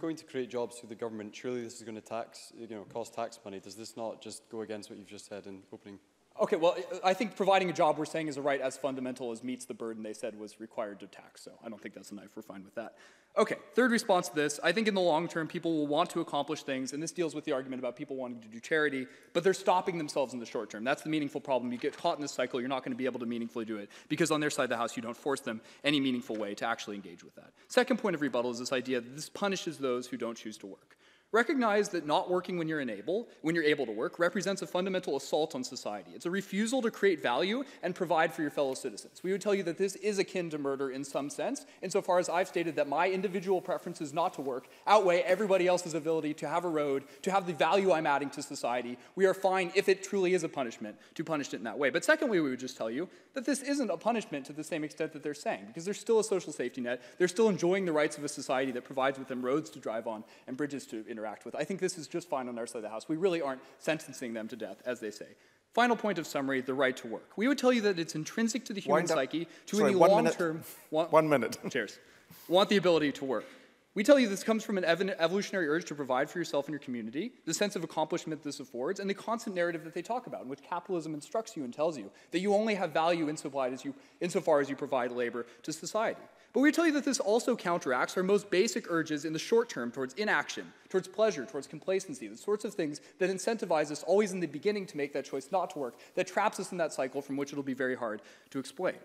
Going to create jobs through the government, surely this is going to tax, you know, cost tax money. Does this not just go against what you've just said in opening? Okay, well, I think providing a job, we're saying, is a right as fundamental as meets the burden they said was required to tax, so I don't think that's a knife. We're fine with that. Okay, third response to this, I think in the long term, people will want to accomplish things, and this deals with the argument about people wanting to do charity, but they're stopping themselves in the short term. That's the meaningful problem. You get caught in this cycle, you're not going to be able to meaningfully do it, because on their side of the house, you don't force them any meaningful way to actually engage with that. Second point of rebuttal is this idea that this punishes those who don't choose to work. Recognize that not working when you're able, when you're able to work, represents a fundamental assault on society. It's a refusal to create value and provide for your fellow citizens. We would tell you that this is akin to murder in some sense, insofar as I've stated that my individual preferences not to work outweigh everybody else's ability to have a road, to have the value I'm adding to society. We are fine, if it truly is a punishment, to punish it in that way. But secondly, we would just tell you that this isn't a punishment to the same extent that they're saying, because there's still a social safety net. They're still enjoying the rights of a society that provides with them roads to drive on and bridges to interact with. I think this is just fine on our side of the house. We really aren't sentencing them to death, as they say. Final point of summary, the right to work. We would tell you that it's intrinsic to the human Wind psyche up. to Sorry, in the long minute. term... Want, one minute. Cheers. Want the ability to work. We tell you this comes from an evolutionary urge to provide for yourself and your community, the sense of accomplishment this affords, and the constant narrative that they talk about, in which capitalism instructs you and tells you that you only have value insofar as you, insofar as you provide labor to society. But we tell you that this also counteracts our most basic urges in the short term towards inaction, towards pleasure, towards complacency, the sorts of things that incentivize us always in the beginning to make that choice not to work, that traps us in that cycle from which it'll be very hard to explain.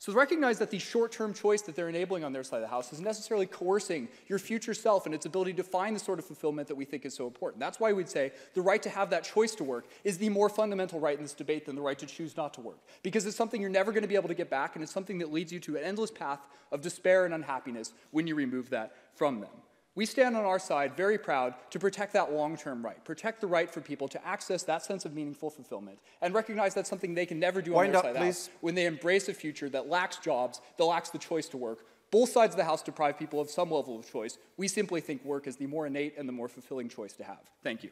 So recognize that the short-term choice that they're enabling on their side of the house is necessarily coercing your future self and its ability to find the sort of fulfillment that we think is so important. That's why we'd say the right to have that choice to work is the more fundamental right in this debate than the right to choose not to work, because it's something you're never going to be able to get back, and it's something that leads you to an endless path of despair and unhappiness when you remove that from them. We stand on our side very proud to protect that long-term right, protect the right for people to access that sense of meaningful fulfillment, and recognize that's something they can never do on their side of the house when they embrace a future that lacks jobs, that lacks the choice to work. Both sides of the house deprive people of some level of choice. We simply think work is the more innate and the more fulfilling choice to have. Thank you.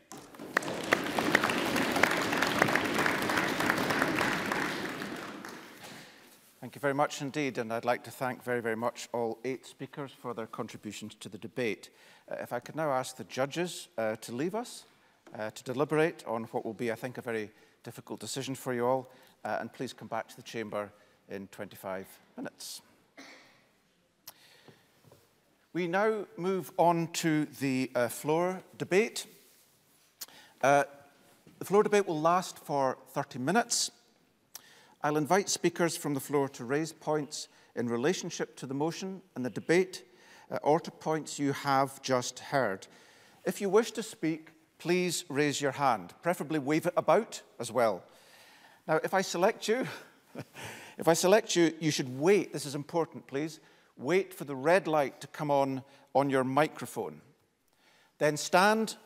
Thank you very much indeed, and I'd like to thank very, very much all eight speakers for their contributions to the debate. Uh, if I could now ask the judges uh, to leave us, uh, to deliberate on what will be, I think, a very difficult decision for you all, uh, and please come back to the chamber in twenty-five minutes. We now move on to the uh, floor debate. Uh, The floor debate will last for thirty minutes. I'll invite speakers from the floor to raise points in relationship to the motion and the debate, uh, or to points you have just heard. If you wish to speak, please raise your hand, preferably wave it about as well. Now, if I select you, if I select you, you should wait. This is important, please. Wait for the red light to come on on your microphone. Then stand.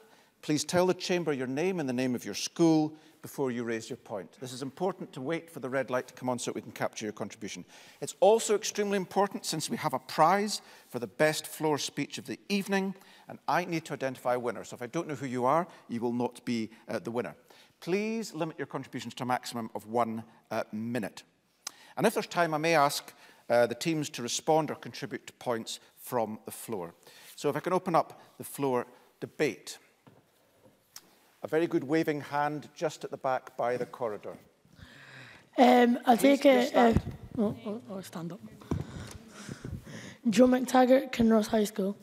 Please tell the chamber your name and the name of your school before you raise your point. This is important to wait for the red light to come on so we can capture your contribution. It's also extremely important since we have a prize for the best floor speech of the evening, and I need to identify a winner. So if I don't know who you are, you will not be uh, the winner. Please limit your contributions to a maximum of one uh, minute. And if there's time, I may ask uh, the teams to respond or contribute to points from the floor. So if I can open up the floor debate. A very good waving hand just at the back by the corridor. Um, I'll Please take a... Stand. Uh, oh, oh, oh, stand up. Joe McTaggart, Kinross High School.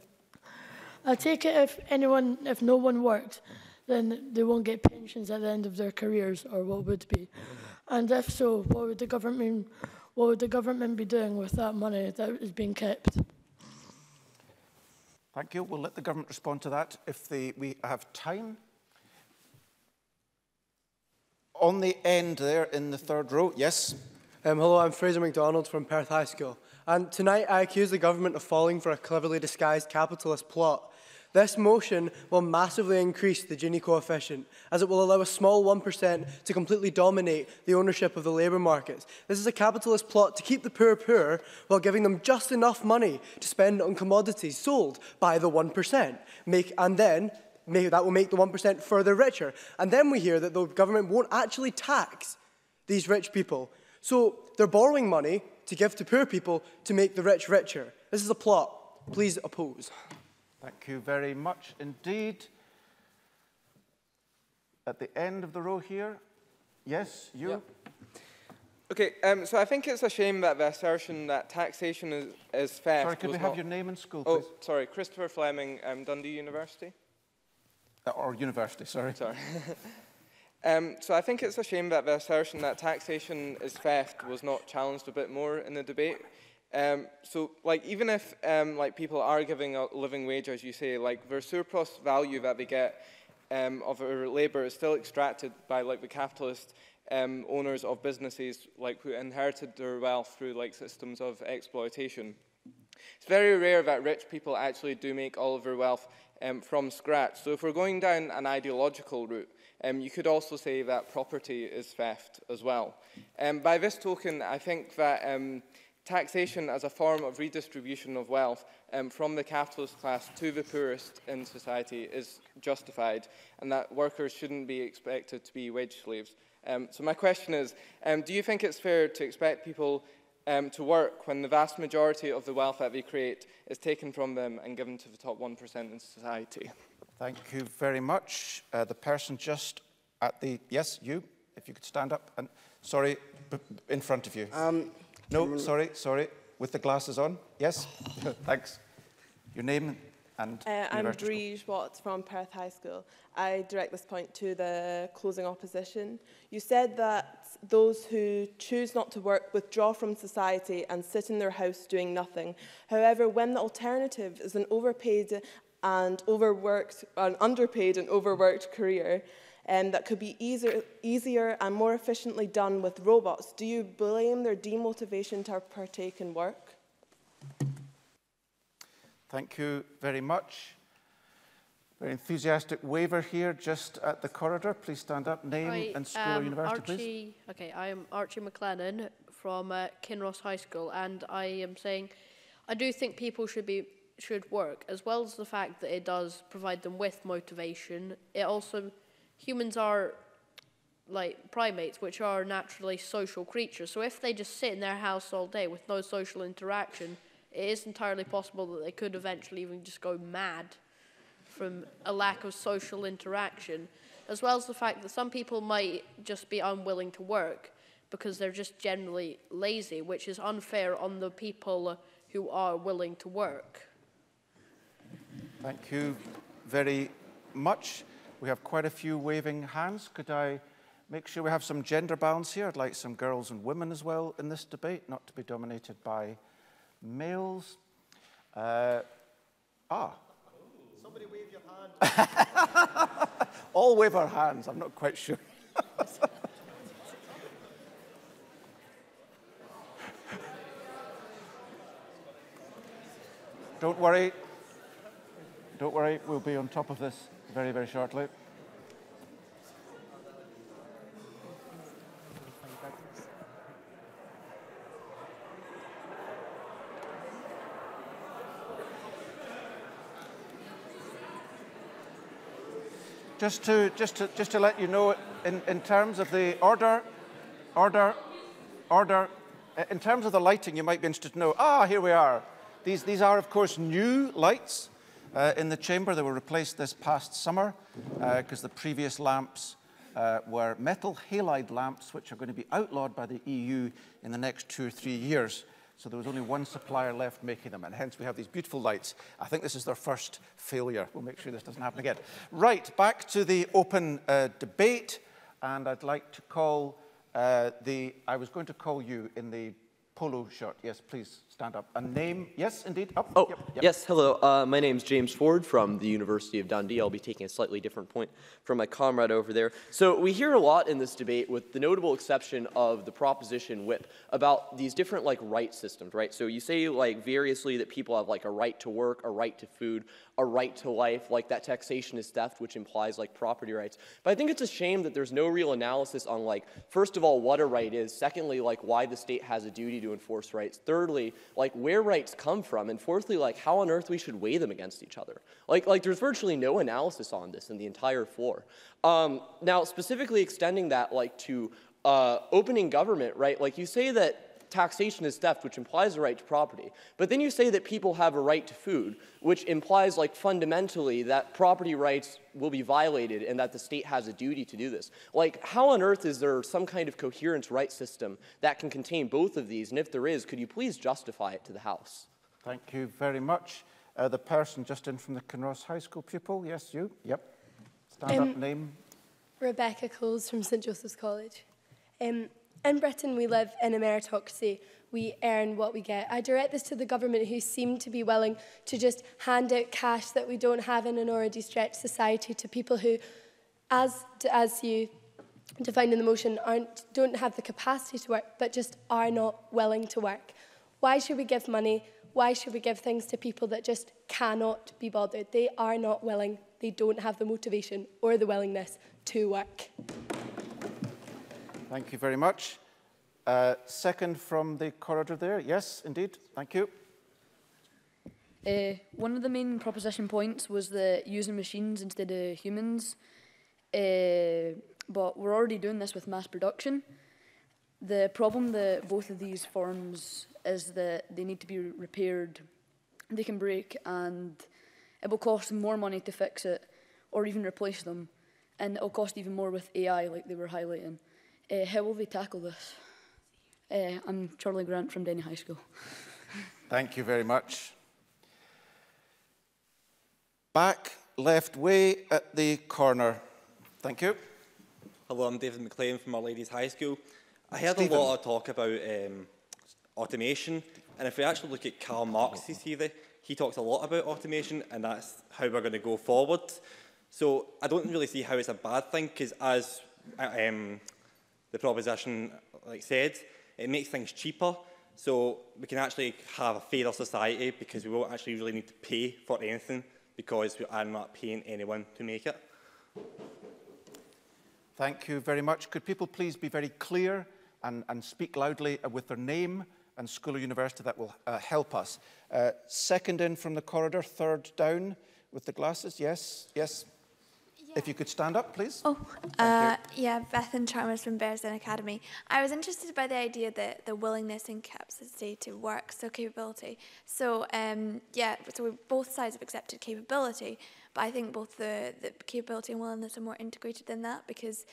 I'll take it if anyone, if no one works, then they won't get pensions at the end of their careers, or what would be. And if so, what would the government, what would the government be doing with that money that is being kept? Thank you. We'll let the government respond to that if they, we have time. On the end there in the third row, yes. Um, hello, I'm Fraser MacDonald from Perth High School. And tonight I accuse the government of falling for a cleverly disguised capitalist plot. This motion will massively increase the Gini coefficient, as it will allow a small one percent to completely dominate the ownership of the labour markets. This is a capitalist plot to keep the poor poor while giving them just enough money to spend on commodities sold by the one percent, make, and then Maybe that will make the one percent further richer. And then we hear that the government won't actually tax these rich people. So they're borrowing money to give to poor people to make the rich richer. This is a plot. Please oppose. Thank you very much indeed. At the end of the row here. Yes, you. Yep. Okay, um, so I think it's a shame that the assertion that taxation is, is fair. Sorry, could we have your name and school, please? Oh, sorry, Christopher Fleming, um, Dundee University. Or university, sorry. Sorry. um, so I think it's a shame that the assertion that taxation is theft was not challenged a bit more in the debate. Um, so, like, even if um, like people are giving a living wage, as you say, like their surplus value that they get um, of their labour is still extracted by like the capitalist um, owners of businesses, like who inherited their wealth through like systems of exploitation. It's very rare that rich people actually do make all of their wealth Um, from scratch. So if we're going down an ideological route, um, you could also say that property is theft as well. Um, by this token, I think that um, taxation as a form of redistribution of wealth um, from the capitalist class to the poorest in society is justified, and that workers shouldn't be expected to be wage slaves. Um, so my question is, um, do you think it's fair to expect people um, to work when the vast majority of the wealth that they create is taken from them and given to the top one percent in society? Thank you very much. Uh, the person just at the... Yes, you, if you could stand up. And sorry, b in front of you. Um, no, sorry, sorry, with the glasses on. Yes, thanks. Your name and... Uh, I'm Breege Watts from Perth High School. I direct this point to the closing opposition. You said that those who choose not to work withdraw from society and sit in their house doing nothing. However, when the alternative is an overpaid and overworked, an underpaid and overworked career um, that could be easier, easier and more efficiently done with robots, do you blame their demotivation to partake in work? Thank you very much. Very enthusiastic waiver here, just at the corridor. Please stand up. Name right, and school um, or university, Archie, please. Okay, I am Archie McLennan from uh, Kinross High School, and I am saying I do think people should be should work, as well as the fact that it does provide them with motivation. It also, humans are like primates, which are naturally social creatures. So if they just sit in their house all day with no social interaction, it is entirely possible that they could eventually even just go mad from a lack of social interaction, as well as the fact that some people might just be unwilling to work because they're just generally lazy, which is unfair on the people who are willing to work. Thank you very much. We have quite a few waving hands. Could I make sure we have some gender balance here? I'd like some girls and women as well in this debate, not to be dominated by males. Uh, ah. Somebody wave your hand. All wave our hands, I'm not quite sure. Don't worry. Don't worry, we'll be on top of this very, very shortly. Just to just to just to let you know, in in terms of the order, order, order, in terms of the lighting, you might be interested to know. Ah, here we are. These these are of course new lights. Uh, in the chamber, they were replaced this past summer because uh, the previous lamps uh, were metal halide lamps, which are going to be outlawed by the E U in the next two or three years. So there was only one supplier left making them, and hence we have these beautiful lights. I think this is their first failure. We'll make sure this doesn't happen again. Right, back to the open uh, debate, and I'd like to call uh, the... I was going to call you in the... polo shirt, yes, please stand up. A name, yes, indeed, up. Oh, yep, yep. Yes, hello, uh, my name's James Ford from the University of Dundee. I'll be taking a slightly different point from my comrade over there. So we hear a lot in this debate, with the notable exception of the proposition whip, about these different like right systems, right? So you say like variously that people have like a right to work, a right to food, a right to life, like that taxation is theft, which implies like property rights. But I think it's a shame that there's no real analysis on like, first of all, what a right is, secondly, like why the state has a duty to to enforce rights, thirdly, like where rights come from, and fourthly, like how on earth we should weigh them against each other. Like, like there's virtually no analysis on this in the entire floor. Um, now, specifically extending that like to uh, opening government, right? Like you say that taxation is theft, which implies a right to property. But then you say that people have a right to food, which implies like fundamentally that property rights will be violated and that the state has a duty to do this. Like, how on earth is there some kind of coherent right system that can contain both of these? And if there is, could you please justify it to the House? Thank you very much. Uh, the person just in from the Kinross High School pupil, yes, you, yep. Stand um, up, name. Rebecca Coles from Saint Joseph's College. Um, In Britain, we live in a meritocracy. We earn what we get. I direct this to the government, who seem to be willing to just hand out cash that we don't have in an already stretched society to people who, as, as you defined in the motion, aren't, don't have the capacity to work, but just are not willing to work. Why should we give money? Why should we give things to people that just cannot be bothered? They are not willing. They don't have the motivation or the willingness to work. Thank you very much. Uh, second from the corridor there. Yes, indeed. Thank you. Uh, one of the main proposition points was the using machines instead of humans. Uh, but we're already doing this with mass production. The problem that both of these forms is that they need to be repaired. They can break and it will cost more money to fix it or even replace them. And it will cost even more with A I, like they were highlighting. Uh, how will they tackle this? Uh, I'm Charlie Grant from Denny High School. Thank you very much. Back, left way at the corner. Thank you. Hello, I'm David McLean from Our Ladies High School. I heard Stephen. a lot of talk about um, automation, and if we actually look at Karl Marx's theory, he talks a lot about automation, and that's how we're going to go forward. So I don't really see how it's a bad thing, because as... Um, the proposition, like said, it makes things cheaper, so we can actually have a fairer society because we won't actually really need to pay for anything because we are not paying anyone to make it. Thank you very much. Could people please be very clear and, and speak loudly with their name and school or university? That will uh, help us. Uh, second in from the corridor, third down with the glasses. Yes, yes. If you could stand up, please. Oh, uh, yeah, Bethan Chalmers from Bearsden Academy. I was interested by the idea that the willingness and capacity to work, so capability. So, um, yeah, so we, both sides have accepted capability, but I think both the, the capability and willingness are more integrated than that, because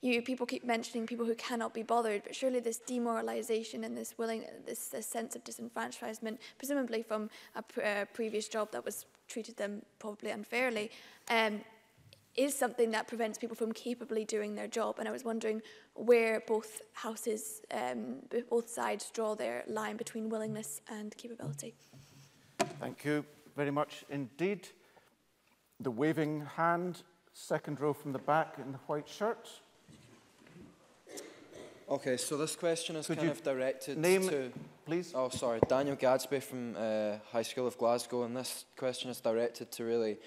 you people keep mentioning people who cannot be bothered, but surely this demoralisation and this willing, this, this sense of disenfranchisement, presumably from a pr uh, previous job that was treated them probably unfairly, um, is something that prevents people from capably doing their job. And I was wondering where both houses, um, both sides draw their line between willingness and capability. Thank you very much indeed. The waving hand, second row from the back in the white shirt. Okay, so this question is Could kind of directed name, to... please? Oh, sorry, Daniel Gadsby from uh, High School of Glasgow, and this question is directed to really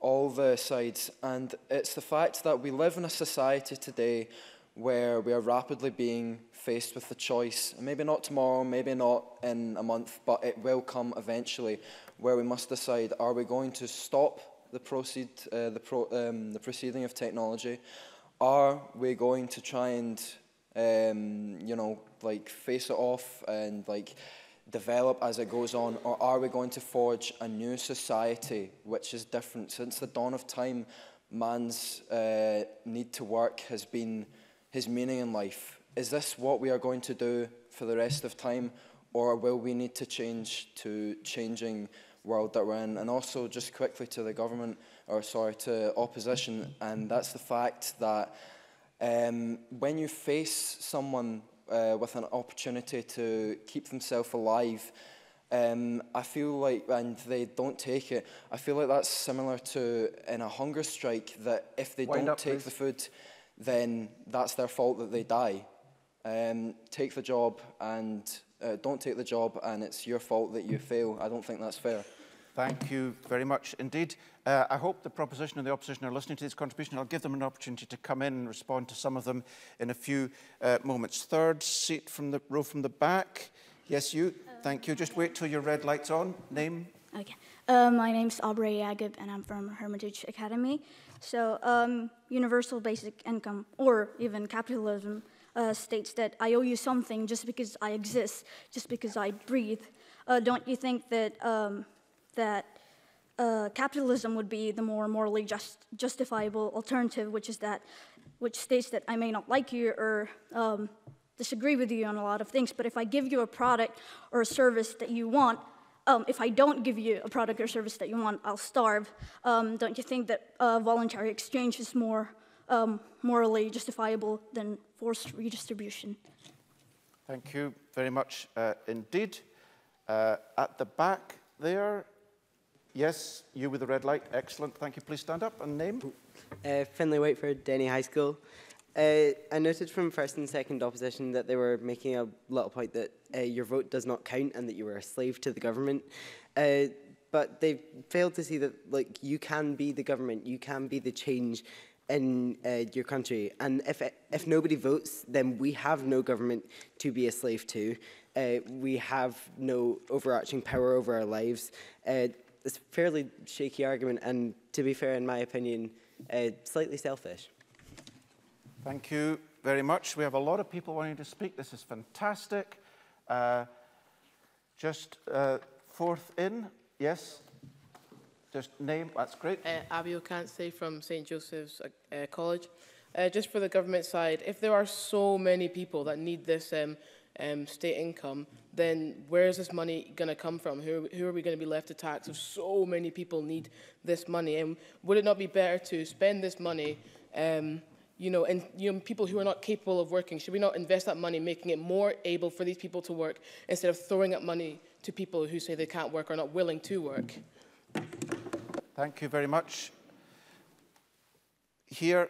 all the sides, and it's the fact that we live in a society today where we are rapidly being faced with the choice, maybe not tomorrow, maybe not in a month, but it will come eventually, where we must decide, are we going to stop the, proceed, uh, the, pro, um, the proceeding of technology? Are we going to try and, um, you know, like face it off and like develop as it goes on, or are we going to forge a new society which is different? Since the dawn of time, man's uh, need to work has been his meaning in life. Is this what we are going to do for the rest of time, or will we need to change to changing world that we're in? And also, just quickly to the government, or sorry, to opposition, and that's the fact that um, when you face someone Uh, with an opportunity to keep themselves alive, um, I feel like, and they don't take it, I feel like that's similar to in a hunger strike, that if they Wind don't up, take please. the food, then that's their fault that they die. Um, take the job and uh, don't take the job, and it's your fault that you fail. I don't think that's fair. Thank you very much indeed. Uh, I hope the proposition and the opposition are listening to this contribution. I'll give them an opportunity to come in and respond to some of them in a few uh, moments. Third seat from the row from the back. Yes, you. Uh, Thank you. Just wait till your red light's on. Name? Okay. Uh, my name's Aubrey Yagib, and I'm from Hermitage Academy. So um, universal basic income, or even capitalism, uh, states that I owe you something just because I exist, just because I breathe. Uh, don't you think that... Um, that uh, capitalism would be the more morally just, justifiable alternative, which is that, which states that I may not like you or um, disagree with you on a lot of things, but if I give you a product or a service that you want, um, if I don't give you a product or service that you want, I'll starve. Um, don't you think that uh, voluntary exchange is more um, morally justifiable than forced redistribution? Thank you very much uh, indeed. Uh, at the back there. Yes, you with the red light. Excellent. Thank you. Please stand up and name. Uh, Finlay Whiteford, Denny High School. Uh, I noted from first and second opposition that they were making a little point that uh, your vote does not count and that you were a slave to the government. Uh, but they failed to see that, like, you can be the government, you can be the change in uh, your country. And if, if nobody votes, then we have no government to be a slave to. Uh, we have no overarching power over our lives. Uh, It's a fairly shaky argument, and to be fair, in my opinion, uh, slightly selfish. Thank you very much. We have a lot of people wanting to speak. This is fantastic. Uh, just uh, fourth in, yes. Just name, that's great. Uh, Abby O'Cancy from Saint Joseph's uh, College. Uh, just for the government side, if there are so many people that need this um, Um, state income, then where is this money going to come from? Who, who are we going to be left to tax if so many people need this money? And would it not be better to spend this money, um, you know, and you know, people who are not capable of working? Should we not invest that money, making it more able for these people to work, instead of throwing up money to people who say they can't work or are not willing to work? Thank you very much. Here,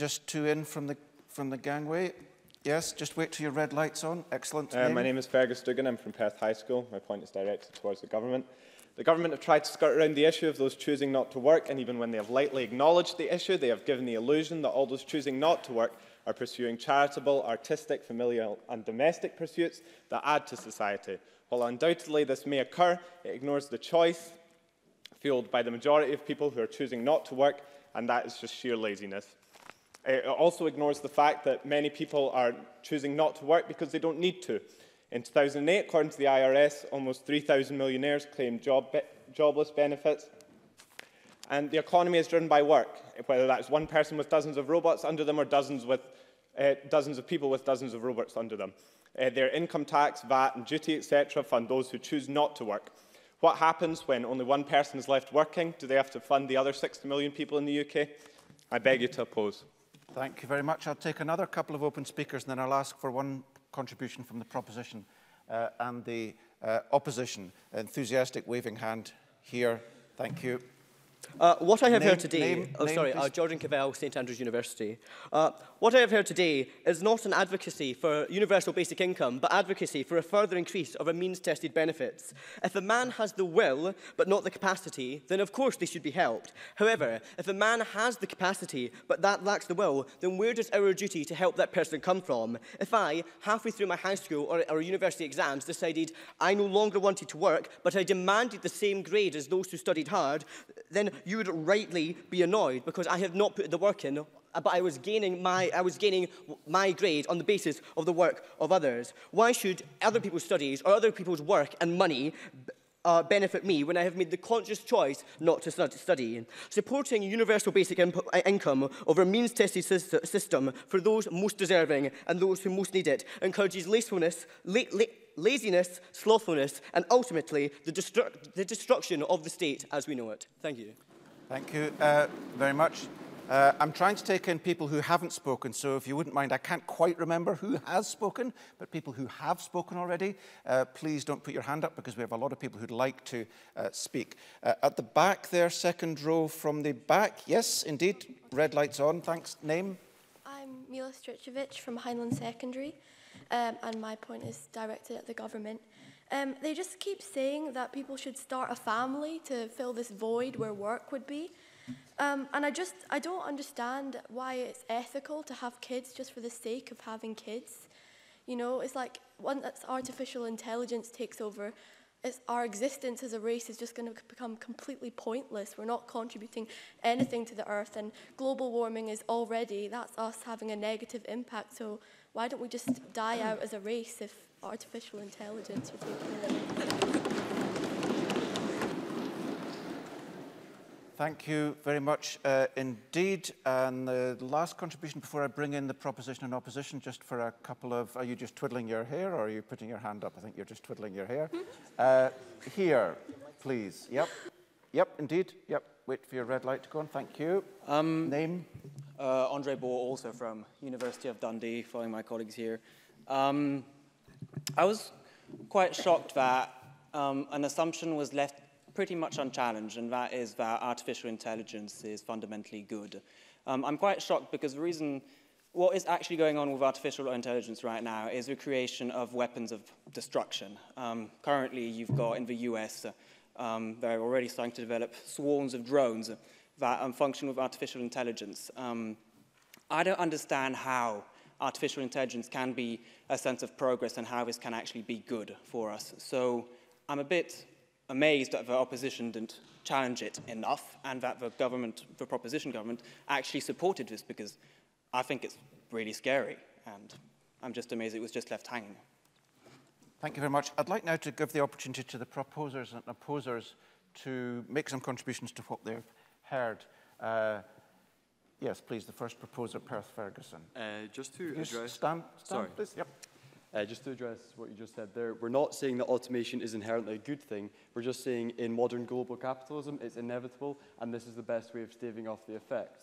just two in from the from the gangway. Yes, just wait till your red light's on. Excellent. Uh, my name is Fergus Dugan. I'm from Perth High School. My point is directed towards the government. The government have tried to skirt around the issue of those choosing not to work, and even when they have lightly acknowledged the issue, they have given the illusion that all those choosing not to work are pursuing charitable, artistic, familial and domestic pursuits that add to society. While undoubtedly this may occur, it ignores the choice fueled by the majority of people who are choosing not to work, and that is just sheer laziness. It also ignores the fact that many people are choosing not to work because they don't need to. In two thousand eight, according to the I R S, almost three thousand millionaires claimed job be jobless benefits. And the economy is driven by work, whether that's one person with dozens of robots under them or dozens, with, uh, dozens of people with dozens of robots under them. Uh, their income tax, V A T and duty, et cetera fund those who choose not to work. What happens when only one person is left working? Do they have to fund the other sixty million people in the U K? I beg you to oppose. Thank you very much. I'll take another couple of open speakers and then I'll ask for one contribution from the proposition uh, and the uh, opposition. Enthusiastic waving hand here. Thank you. Uh, what I have name, heard today, name, oh, name, sorry, uh, Jordan Cavell, St Andrews University. Uh, what I have heard today is not an advocacy for universal basic income, but advocacy for a further increase of our means-tested benefits. If a man has the will, but not the capacity, then of course they should be helped. However, if a man has the capacity, but that lacks the will, then where does our duty to help that person come from? If I, halfway through my high school or, or university exams, decided I no longer wanted to work, but I demanded the same grade as those who studied hard, then you would rightly be annoyed because I have not put the work in, but I was gaining my, I was gaining my grade on the basis of the work of others. Why should other people's studies or other people's work and money Uh, benefit me when I have made the conscious choice not to study? Supporting universal basic income over a means-tested system for those most deserving and those who most need it encourages lacefulness, la la laziness, slothfulness, and ultimately the, destru the destruction of the state as we know it. Thank you. Thank you uh, very much. Uh, I'm trying to take in people who haven't spoken, so if you wouldn't mind, I can't quite remember who has spoken, but people who have spoken already, uh, please don't put your hand up because we have a lot of people who'd like to uh, speak. Uh, at the back there, second row from the back. Yes, indeed, red light's on. Thanks. Name? I'm Mila Strichovic from Highland Secondary, um, and my point is directed at the government. Um, they just keep saying that people should start a family to fill this void where work would be. Um, and I just, I don't understand why it's ethical to have kids just for the sake of having kids. You know, it's like once artificial intelligence takes over, it's, our existence as a race is just going to become completely pointless. We're not contributing anything to the earth, and global warming is already, that's us having a negative impact. So why don't we just die out as a race if artificial intelligence would take over? Thank you very much uh, indeed. And the last contribution before I bring in the proposition and opposition, just for a couple of, are you just twiddling your hair or are you putting your hand up? I think you're just twiddling your hair. uh, here, please. Yep. Yep, indeed. Yep. Wait for your red light to go on. Thank you. Um, Name? Uh, Andre Bohr, also from University of Dundee, following my colleagues here. Um, I was quite shocked that um, an assumption was left pretty much unchallenged, and that is that artificial intelligence is fundamentally good. Um, I'm quite shocked because the reason, what is actually going on with artificial intelligence right now is the creation of weapons of destruction. Um, currently, you've got in the U S, um, they're already starting to develop swarms of drones that um, function with artificial intelligence. Um, I don't understand how artificial intelligence can be a sense of progress and how this can actually be good for us. So I'm a bit amazed that the opposition didn't challenge it enough and that the government, the proposition government, actually supported this, because I think it's really scary and I'm just amazed it was just left hanging. Thank you very much. I'd like now to give the opportunity to the proposers and opposers to make some contributions to what they've heard. Uh, yes, please, the first proposer, Perth Ferguson. Uh, just to address... Stand, stand Sorry. please. Yep. Uh, just to address what you just said there, we're not saying that automation is inherently a good thing. We're just saying in modern global capitalism, it's inevitable, and this is the best way of staving off the effects.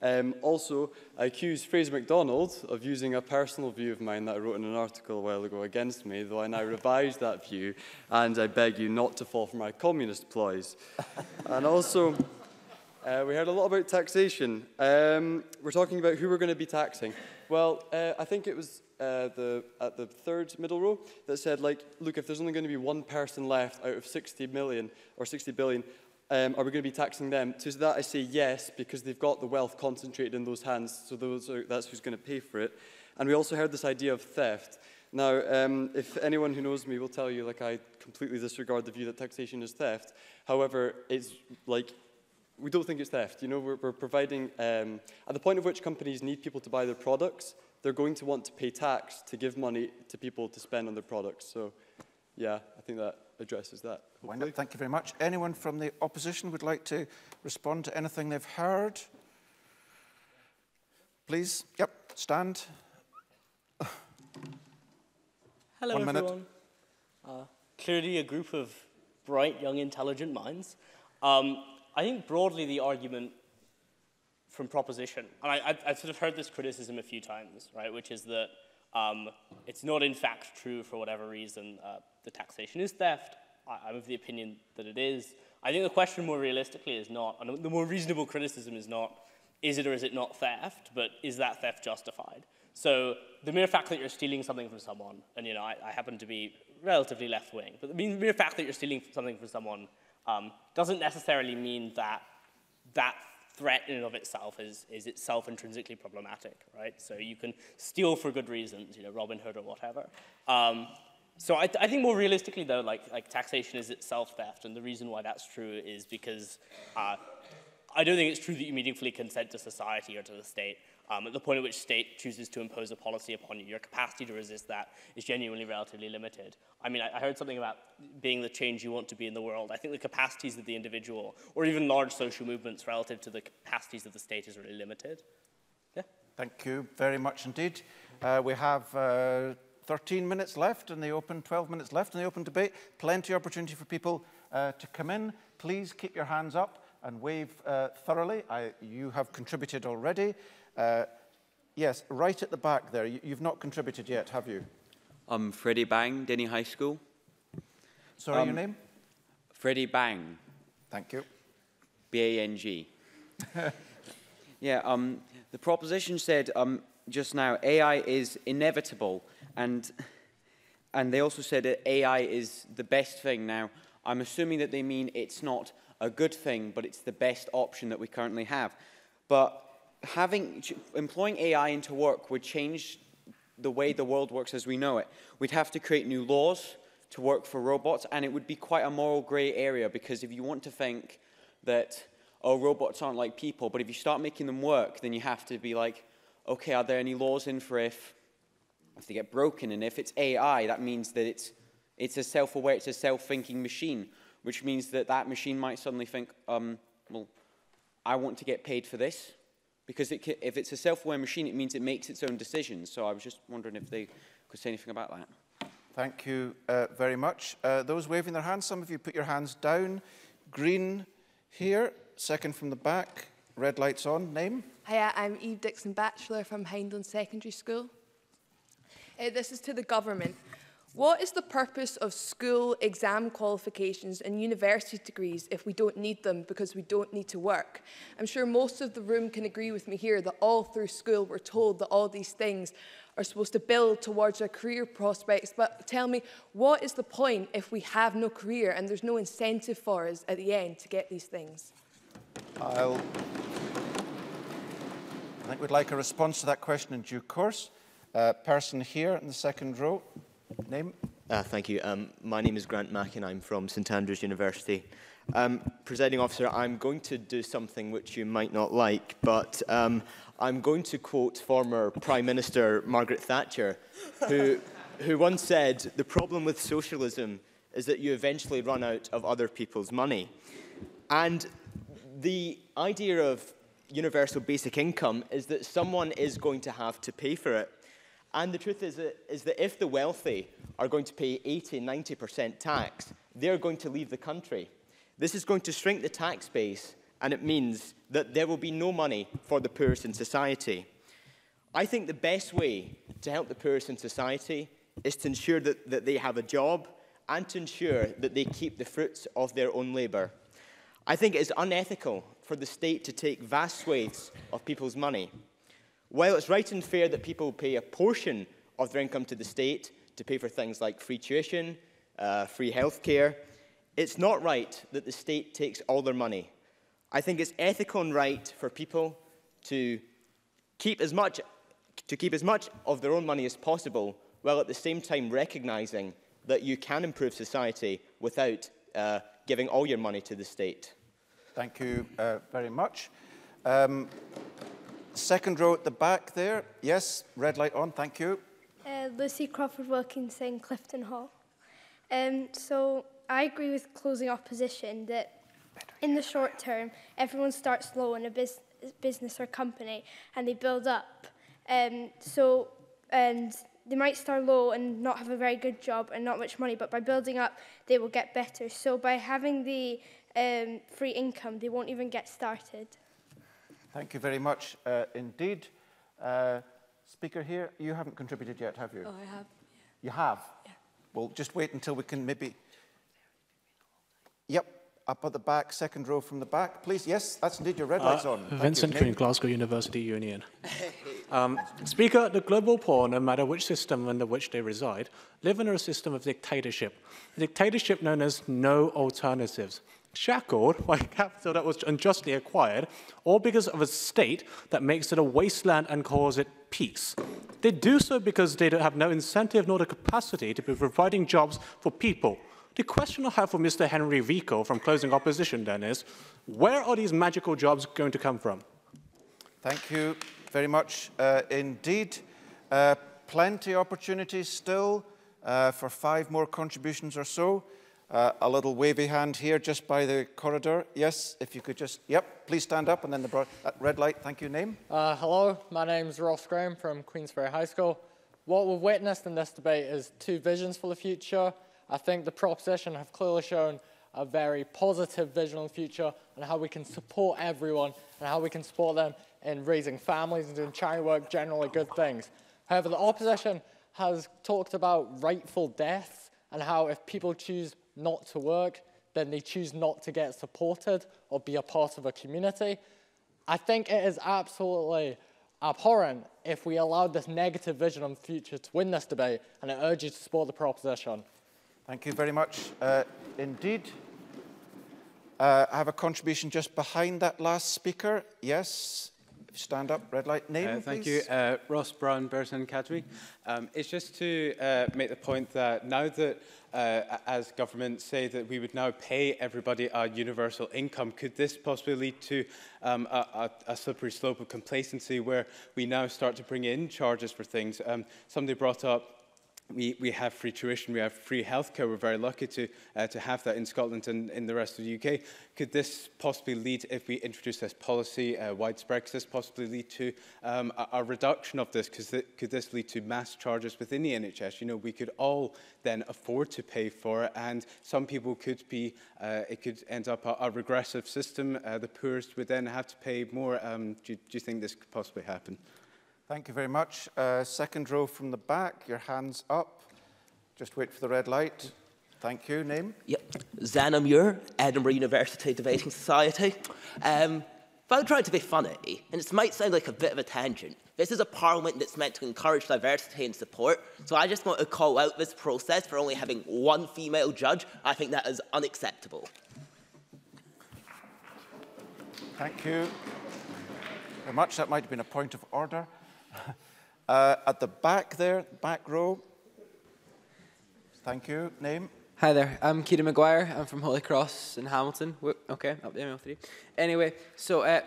Um, also, I accuse Fraser MacDonald of using a personal view of mine that I wrote in an article a while ago against me, though I now revised that view, and I beg you not to fall for my communist ploys. And also, uh, we heard a lot about taxation. Um, we're talking about who we're going to be taxing. Well, uh, I think it was... Uh, the, at the third middle row that said, like, look, if there's only going to be one person left out of sixty million or sixty billion, um, are we going to be taxing them? To that I say yes, because they've got the wealth concentrated in those hands, so those are, that's who's going to pay for it. And we also heard this idea of theft. Now, um, if anyone who knows me will tell you, like, I completely disregard the view that taxation is theft. However, it's like... we don't think it's theft. You know, we're, we're providing, um, at the point at which companies need people to buy their products, they're going to want to pay tax to give money to people to spend on their products. So, yeah, I think that addresses that. Thank you very much. Anyone from the opposition would like to respond to anything they've heard? Please, yep, stand. Hello, One everyone. Uh, clearly a group of bright, young, intelligent minds. Um, I think broadly the argument from proposition. And I, I, I've sort of heard this criticism a few times, right, which is that um, it's not in fact true for whatever reason uh, the taxation is theft. I, I'm of the opinion that it is. I think the question more realistically is not, and the more reasonable criticism is not, is it or is it not theft, but is that theft justified? So the mere fact that you're stealing something from someone, and you know, I, I happen to be relatively left-wing, but the mere fact that you're stealing something from someone um, doesn't necessarily mean that that threat in and of itself is, is itself intrinsically problematic, right? So you can steal for good reasons, you know, Robin Hood or whatever. Um, so I, I think more realistically though, like, like taxation is itself theft, and the reason why that's true is because uh, I don't think it's true that you meaningfully consent to society or to the state. Um, at the point at which state chooses to impose a policy upon you, your capacity to resist that is genuinely relatively limited. I mean, I, I heard something about being the change you want to be in the world. I think the capacities of the individual, or even large social movements relative to the capacities of the state, is really limited. Yeah. Thank you very much indeed. Uh, we have uh, thirteen minutes left in the open, twelve minutes left in the open debate. Plenty of opportunity for people uh, to come in. Please keep your hands up and wave uh, thoroughly. I, you have contributed already. Uh, yes, right at the back there. You, you've not contributed yet, have you? I'm Freddie Bang, Denny High School. Sorry, um, your name? Freddie Bang. Thank you. B A N G. Yeah, um, the proposition said um, just now, A I is inevitable. And, and they also said that A I is the best thing. Now, I'm assuming that they mean it's not a good thing, but it's the best option that we currently have. But having, employing A I into work would change the way the world works as we know it. We'd have to create new laws to work for robots, and it would be quite a moral grey area, because if you want to think that, oh, robots aren't like people, but if you start making them work, then you have to be like, okay, are there any laws in for if, if they get broken? And if it's A I, that means that it's, it's a self-aware, it's a self-thinking machine, which means that that machine might suddenly think, um, well, I want to get paid for this. Because it can, if it's a self-aware machine, it means it makes its own decisions. So I was just wondering if they could say anything about that. Thank you uh, very much. Uh, those waving their hands, some of you put your hands down. Green here, second from the back, red light's on. Name? Hi, I'm Eve Dixon Batchelor from Hindland Secondary School. Uh, this is to the government. What is the purpose of school exam qualifications and university degrees if we don't need them because we don't need to work? I'm sure most of the room can agree with me here that all through school we're told that all these things are supposed to build towards our career prospects. But tell me, what is the point if we have no career and there's no incentive for us at the end to get these things? I'll... I think we'd like a response to that question in due course. Uh, person here in the second row. Name? Uh, thank you. Um, my name is Grant Mackin. I'm from St Andrews University. Um, Presiding officer, I'm going to do something which you might not like, but um, I'm going to quote former Prime Minister Margaret Thatcher, who, who once said, "The problem with socialism is that you eventually run out of other people's money." And the idea of universal basic income is that someone is going to have to pay for it. And the truth is that, is that if the wealthy are going to pay eighty, ninety percent tax, they're going to leave the country. This is going to shrink the tax base, and it means that there will be no money for the poorest in society. I think the best way to help the poorest in society is to ensure that, that they have a job and to ensure that they keep the fruits of their own labour. I think it is unethical for the state to take vast swathes of people's money. While it's right and fair that people pay a portion of their income to the state to pay for things like free tuition, uh, free healthcare, it's not right that the state takes all their money. I think it's ethical and right for people to keep as much, to keep as much of their own money as possible, while at the same time recognising that you can improve society without uh, giving all your money to the state. Thank you uh, very much. Um, Second row at the back there. Yes, red light on, thank you. Uh, Lucy Crawford Wilkinson, Clifton Hall. Um, so I agree with closing opposition that in the short term, everyone starts low in a bus business or company and they build up. Um, so and they might start low and not have a very good job and not much money, but by building up, they will get better. So by having the um, free income, they won't even get started. Thank you very much uh, indeed. Uh, speaker here, you haven't contributed yet, have you? Oh, I have. Yeah. You have? Yeah. Well, just wait until we can maybe... Yep, up at the back, second row from the back. Please, yes, that's indeed your red uh, light's on. Thank Vincent you, Green, Glasgow University Union. um, speaker, the global poor, no matter which system under which they reside, live under a system of dictatorship. A dictatorship known as no alternatives. Shackled by capital that was unjustly acquired, all because of a state that makes it a wasteland and calls it peace. They do so because they don't have no incentive nor the capacity to be providing jobs for people. The question I have for Mister Henry Vico from Closing Opposition then is, where are these magical jobs going to come from? Thank you very much uh, indeed. Uh, plenty opportunities still uh, for five more contributions or so. Uh, a little wavy hand here just by the corridor. Yes, if you could just, yep, please stand up and then the broad, that red light. Thank you. Name? Uh, hello, my name's Ross Graham from Queensferry High School. What we've witnessed in this debate is two visions for the future. I think the proposition have clearly shown a very positive vision on the future and how we can support everyone and how we can support them in raising families and doing charity work, generally good things. However, the opposition has talked about rightful deaths and how if people choose not to work, then they choose not to get supported or be a part of a community. I think it is absolutely abhorrent if we allowed this negative vision on the future to win this debate, and I urge you to support the proposition. Thank you very much uh, indeed. Uh, I have a contribution just behind that last speaker. Yes. Stand up, red light. Name, uh, thank please. you. Uh, Ross Brown, Bearsden Academy. Um, it's just to uh, make the point that now that, uh, as government say that we would now pay everybody a universal income, could this possibly lead to um, a, a, a slippery slope of complacency where we now start to bring in charges for things? Um, somebody brought up We, we have free tuition, we have free healthcare. We're very lucky to, uh, to have that in Scotland and in the rest of the U K. Could this possibly lead, if we introduce this policy uh, widespread, could this possibly lead to um, a, a reduction of this? Because th could this lead to mass charges within the N H S? You know, we could all then afford to pay for it, and some people could be, uh, it could end up a, a regressive system. Uh, the poorest would then have to pay more. Um, do, do you think this could possibly happen? Thank you very much. Uh, second row from the back, your hands up. Just wait for the red light. Thank you. Name? Yep. Zana Muir, Edinburgh University Debating Society. Um, if I'm trying to be funny, and it might sound like a bit of a tangent, this is a parliament that's meant to encourage diversity and support, so I just want to call out this process for only having one female judge. I think that is unacceptable. Thank you very much. That might have been a point of order. Uh, at the back there, back row. Thank you. Name? Hi there. I'm Kieran Maguire. I'm from Holy Cross in Hamilton. Whoop, okay, up the M L three. Anyway, so uh,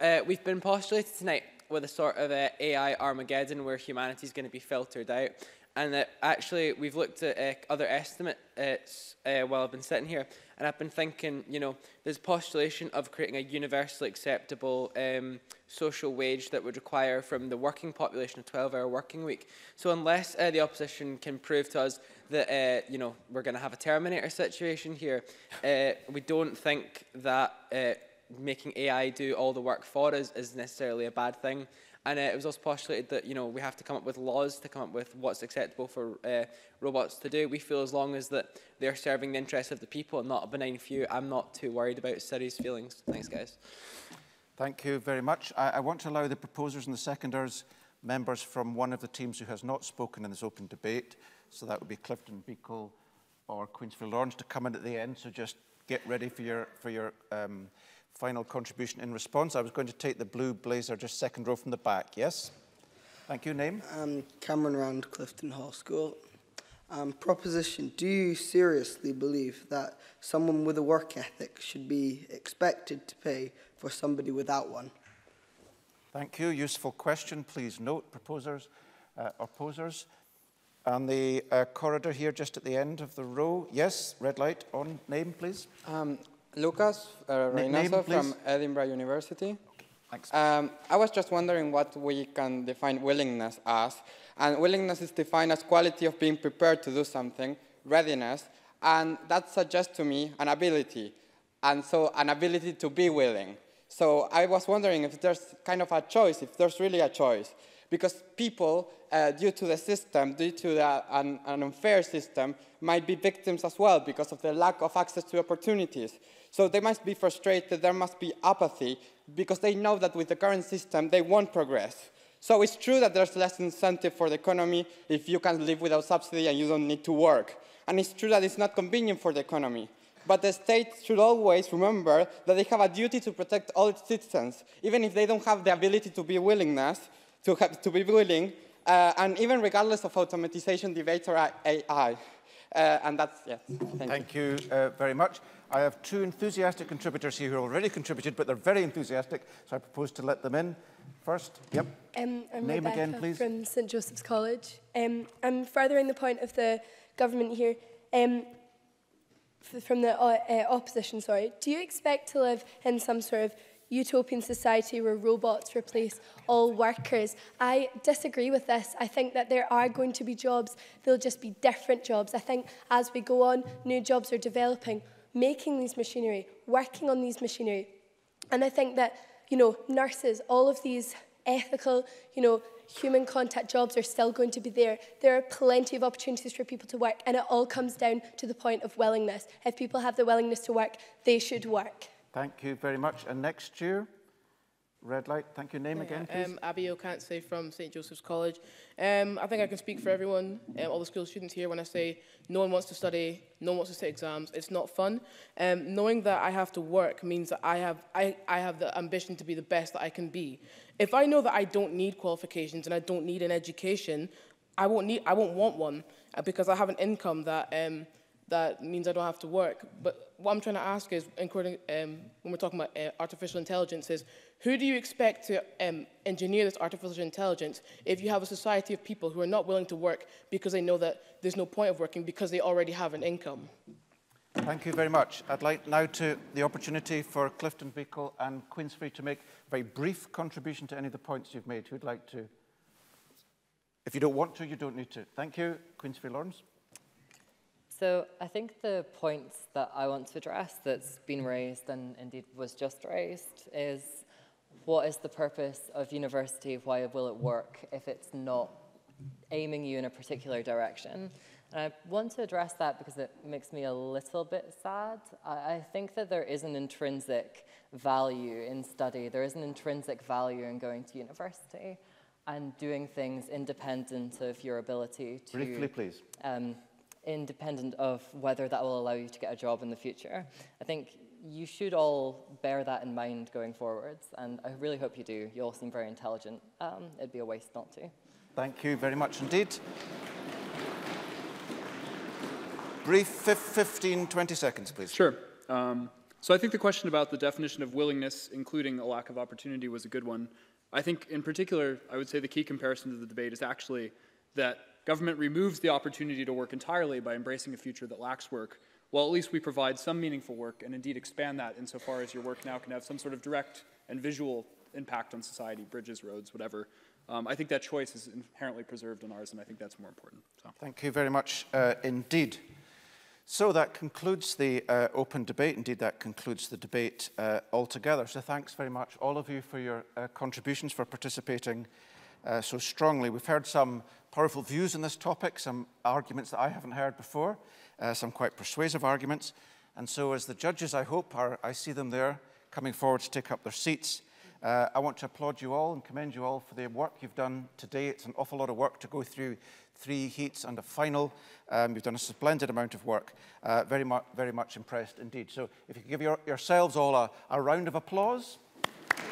uh, we've been postulated tonight with a sort of uh, A I Armageddon where humanity is going to be filtered out. And uh, actually, we've looked at uh, other estimates uh, while I've been sitting here. And I've been thinking, you know, there's postulation of creating a universally acceptable um, social wage that would require from the working population a twelve-hour working week. So unless uh, the opposition can prove to us that, uh, you know, we're going to have a Terminator situation here, uh, we don't think that uh, making A I do all the work for us is necessarily a bad thing. And uh, it was also postulated that, you know, we have to come up with laws to come up with what's acceptable for uh, robots to do. We feel as long as that they're serving the interests of the people and not a benign few, I'm not too worried about Siri's feelings. Thanks, guys. Thank you very much. I, I want to allow the proposers and the seconders members from one of the teams who has not spoken in this open debate, so that would be Clifton Beacle or Queensfield Orange, to come in at the end. So just get ready for your... For your um, final contribution in response. I was going to take the blue blazer, just second row from the back. Yes? Thank you. Name? Um, Cameron Rand, Clifton Hall School. Um, proposition, do you seriously believe that someone with a work ethic should be expected to pay for somebody without one? Thank you. Useful question. Please note, proposers uh, opposers. And the uh, corridor here, just at the end of the row. Yes, red light on. Name, please. Um, Lucas uh, Reynoso from Edinburgh University. Okay. Um, I was just wondering what we can define willingness as. And willingness is defined as quality of being prepared to do something, readiness, and that suggests to me an ability, and so an ability to be willing. So I was wondering if there's kind of a choice, if there's really a choice, because people, uh, due to the system, due to the, an, an unfair system, might be victims as well because of the lack of access to opportunities. So they must be frustrated, there must be apathy, because they know that with the current system, they won't progress. So it's true that there's less incentive for the economy if you can live without subsidy and you don't need to work. And it's true that it's not convenient for the economy. But the state should always remember that they have a duty to protect all its citizens, even if they don't have the ability to be willingness, to, have, to be willing, uh, and even regardless of automatization debates or A I. Uh, and that's, yes, thank, thank you, you uh, very much. I have two enthusiastic contributors here who already contributed, but they're very enthusiastic, so I propose to let them in. First, yep. Um, I'm Name Rebecca again, please. From St Joseph's College. Um, I'm furthering the point of the government here. Um, from the uh, uh, opposition, sorry. Do you expect to live in some sort of utopian society where robots replace all workers? I disagree with this. I think that there are going to be jobs. They'll just be different jobs. I think as we go on, new jobs are developing, making these machinery, working on these machinery. And I think that, you know, nurses, all of these ethical, you know, human contact jobs are still going to be there. There are plenty of opportunities for people to work, and it all comes down to the point of willingness. If people have the willingness to work, they should work. Thank you very much. And next year, red light. Thank you. Name yeah, again, please. Um, Abby O'Cancy from St Joseph's College. Um, I think I can speak for everyone, um, all the school students here, when I say no one wants to study, no one wants to sit exams. It's not fun. Um, knowing that I have to work means that I have, I, I have the ambition to be the best that I can be. If I know that I don't need qualifications and I don't need an education, I won't need, I won't want one because I have an income that, um, that means I don't have to work. But what I'm trying to ask is, including, um, when we're talking about uh, artificial intelligence, is who do you expect to um, engineer this artificial intelligence if you have a society of people who are not willing to work because they know that there's no point of working because they already have an income? Thank you very much. I'd like now to the opportunity for Clifton Beacle and Queensferry to make a very brief contribution to any of the points you've made. Who'd like to? If you don't want to, you don't need to. Thank you. Queensferry Lawrence. So I think the points that I want to address that's been raised and indeed was just raised is, what is the purpose of university? Why will it work if it's not aiming you in a particular direction? And I want to address that because it makes me a little bit sad. I, I think that there is an intrinsic value in study. There is an intrinsic value in going to university and doing things independent of your ability to... Briefly, please. Um, independent of whether that will allow you to get a job in the future. I think you should all bear that in mind going forwards, and I really hope you do. You all seem very intelligent. Um, it'd be a waste not to. Thank you very much indeed. Brief fifteen, twenty seconds, please. Sure. Um, so I think the question about the definition of willingness, including a lack of opportunity, was a good one. I think in particular, I would say the key comparison to the debate is actually that government removes the opportunity to work entirely by embracing a future that lacks work, while at least we provide some meaningful work and indeed expand that insofar as your work now can have some sort of direct and visual impact on society, bridges, roads, whatever. Um, I think that choice is inherently preserved in ours, and I think that's more important. So. Thank you very much uh, indeed. So that concludes the uh, open debate. Indeed, that concludes the debate uh, altogether. So thanks very much, all of you, for your uh, contributions, for participating uh, so strongly. We've heard some powerful views on this topic, some arguments that I haven't heard before, uh, some quite persuasive arguments. And so as the judges, I hope, are, I see them there coming forward to take up their seats. Uh, I want to applaud you all and commend you all for the work you've done today. It's an awful lot of work to go through three heats and a final. Um, you've done a splendid amount of work. Uh, very, mu very much impressed indeed. So if you could give your yourselves all a, a round of applause. Okay.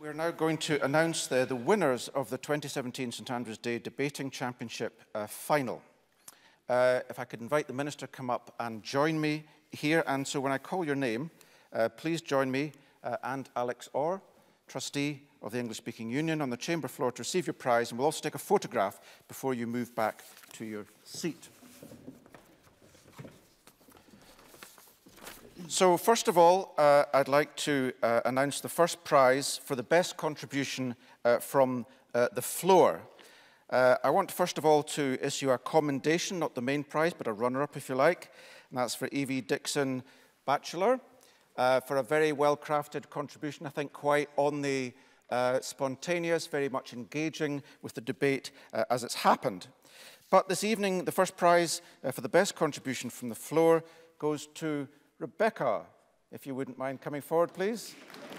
We're now going to announce the, the winners of the twenty seventeen St Andrew's Day Debating Championship uh, final. Uh, if I could invite the Minister to come up and join me here. And so when I call your name, uh, please join me uh, and Alex Orr, Trustee of the English Speaking Union, on the chamber floor to receive your prize. And we'll also take a photograph before you move back to your seat. So first of all, uh, I'd like to uh, announce the first prize for the best contribution uh, from uh, the floor. Uh, I want first of all to issue a commendation, not the main prize, but a runner-up if you like. And that's for Evie Dixon Batchelor uh, for a very well-crafted contribution, I think quite on the uh, spontaneous, very much engaging with the debate uh, as it's happened. But this evening, the first prize uh, for the best contribution from the floor goes to Rebecca, if you wouldn't mind coming forward, please.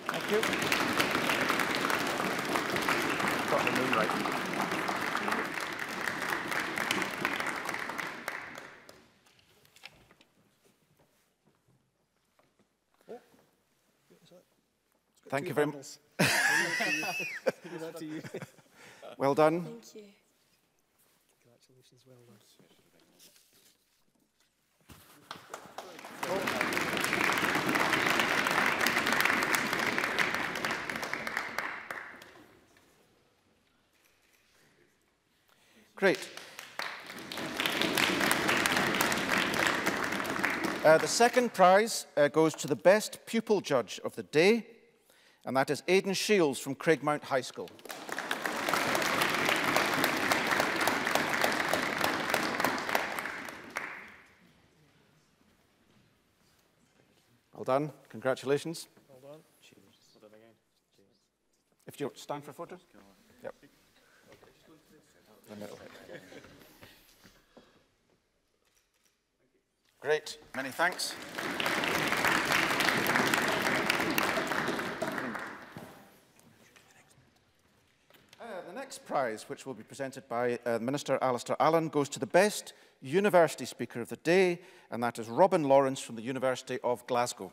Thank you. Got the name right. Thank you very much. Well done. Thank you. Congratulations, well done. Great. Uh, the second prize uh, goes to the best pupil judge of the day, and that is Aidan Shields from Craigmount High School. Well done. Congratulations. Well done. Cheers. Well done again. Cheers. If you stand for a photo. Yep. Great, many thanks. Uh, the next prize, which will be presented by uh, Minister Alistair Allan, goes to the best university speaker of the day, and that is Robin Lawrence from the University of Glasgow.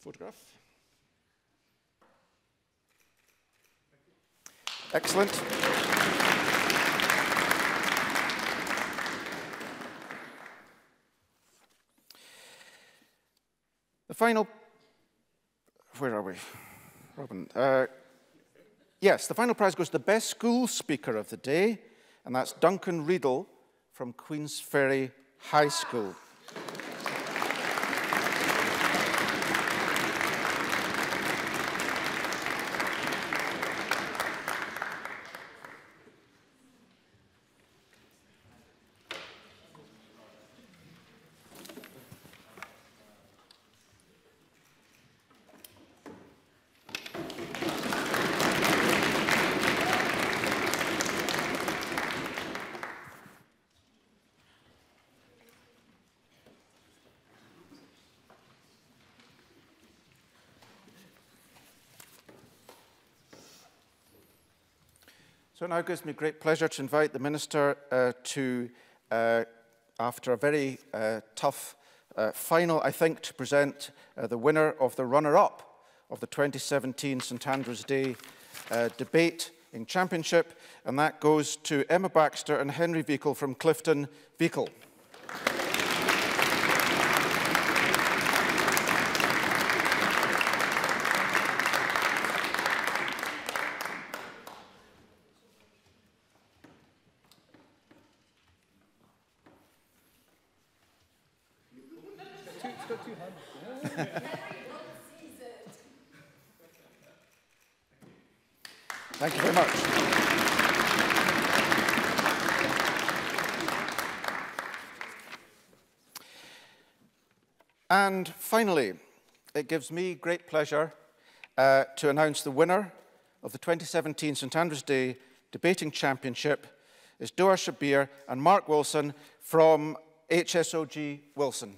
Photograph. Excellent. The final, where are we, Robin? Uh, yes, the final prize goes to the best school speaker of the day, and that's Duncan Riedel from Queensferry High School. So now it gives me great pleasure to invite the Minister uh, to, uh, after a very uh, tough uh, final, I think, to present uh, the winner of the runner-up of the twenty seventeen St Andrew's Day uh, debate in championship, and that goes to Emma Baxter and Henry Vickle from Clifton Vickle. Thank you very much. And finally, it gives me great pleasure uh, to announce the winner of the twenty seventeen St Andrew's Day Debating Championship is Doha Shabir and Mark Wilson from H S O G Wilson.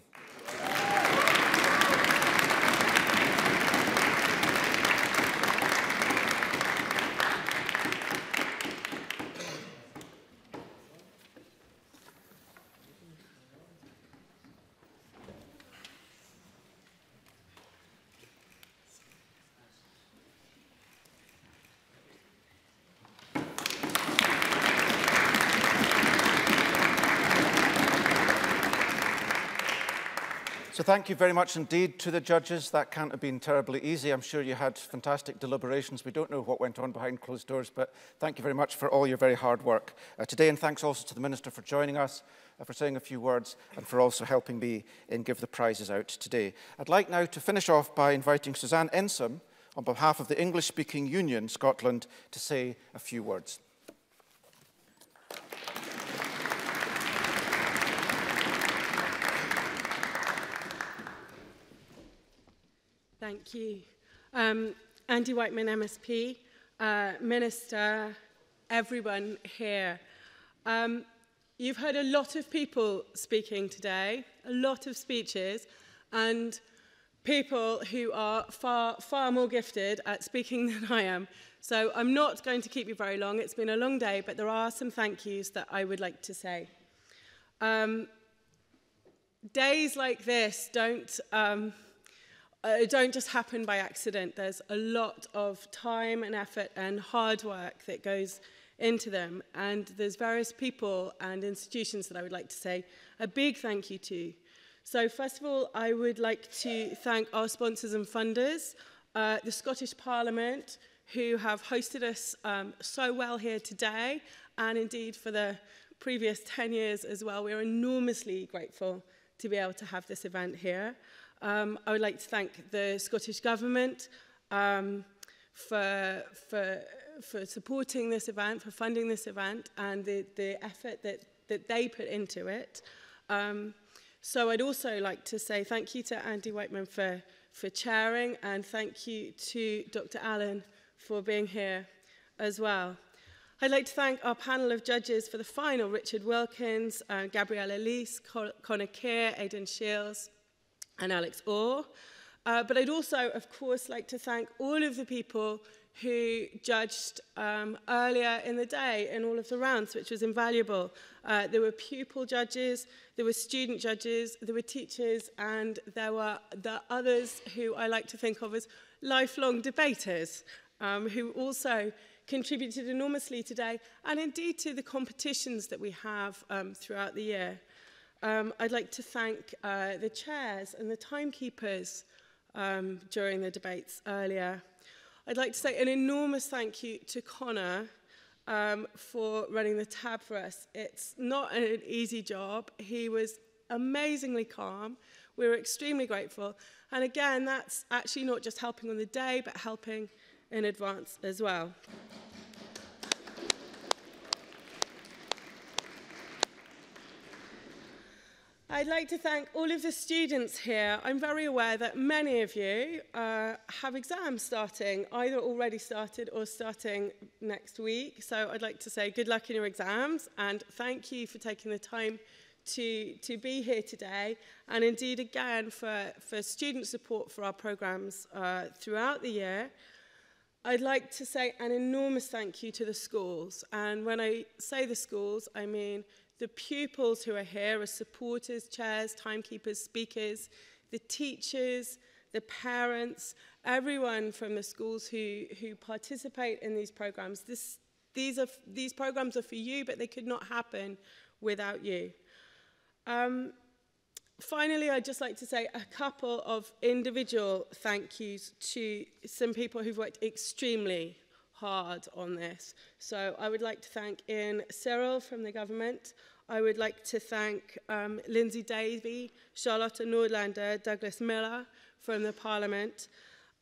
So thank you very much indeed to the judges. That can't have been terribly easy. I'm sure you had fantastic deliberations. We don't know what went on behind closed doors, but thank you very much for all your very hard work uh, today. And thanks also to the Minister for joining us, uh, for saying a few words, and for also helping me in give the prizes out today. I'd like now to finish off by inviting Suzanne Ensom on behalf of the English Speaking Union Scotland to say a few words. Thank you. Um, Andy Whiteman, M S P, uh, Minister, everyone here. Um, you've heard a lot of people speaking today, a lot of speeches, and people who are far, far more gifted at speaking than I am. So I'm not going to keep you very long. It's been a long day, but there are some thank yous that I would like to say. Um, days like this don't... Um, Uh, it don't just happen by accident. There's a lot of time and effort and hard work that goes into them. And there's various people and institutions that I would like to say a big thank you to. So first of all, I would like to thank our sponsors and funders, uh, the Scottish Parliament, who have hosted us um, so well here today, and indeed for the previous ten years as well. We're enormously grateful to be able to have this event here. Um, I would like to thank the Scottish Government um, for, for, for supporting this event, for funding this event, and the, the effort that, that they put into it. Um, so I'd also like to say thank you to Andy Whiteman for, for chairing, and thank you to Doctor Allen for being here as well. I'd like to thank our panel of judges for the final, Richard Wilkins, uh, Gabriella Lees, Con Connor Keir, Aidan Shields, and Alex Orr. Uh, but I'd also, of course, like to thank all of the people who judged um, earlier in the day in all of the rounds, which was invaluable. Uh, there were pupil judges, there were student judges, there were teachers, and there were the others who I like to think of as lifelong debaters, um, who also contributed enormously today, and indeed to the competitions that we have um, throughout the year. Um, I'd like to thank uh, the chairs and the timekeepers um, during the debates earlier. I'd like to say an enormous thank you to Connor um, for running the tab for us. It's not an easy job. He was amazingly calm. We were extremely grateful. And again, that's actually not just helping on the day, but helping in advance as well. I'd like to thank all of the students here. I'm very aware that many of you uh, have exams starting, either already started or starting next week. So I'd like to say good luck in your exams, and thank you for taking the time to, to be here today. And indeed, again, for, for student support for our programmes uh, throughout the year. I'd like to say an enormous thank you to the schools. And when I say the schools, I mean the pupils who are here as supporters, chairs, timekeepers, speakers, the teachers, the parents, everyone from the schools who, who participate in these programs. This, these, are, these programs are for you, but they could not happen without you. Um, finally, I'd just like to say a couple of individual thank yous to some people who've worked extremely hard on this. So I would like to thank Ian Cyril from the government. I would like to thank um, Lindsay Davey, Charlotte Nordlander, Douglas Miller from the Parliament.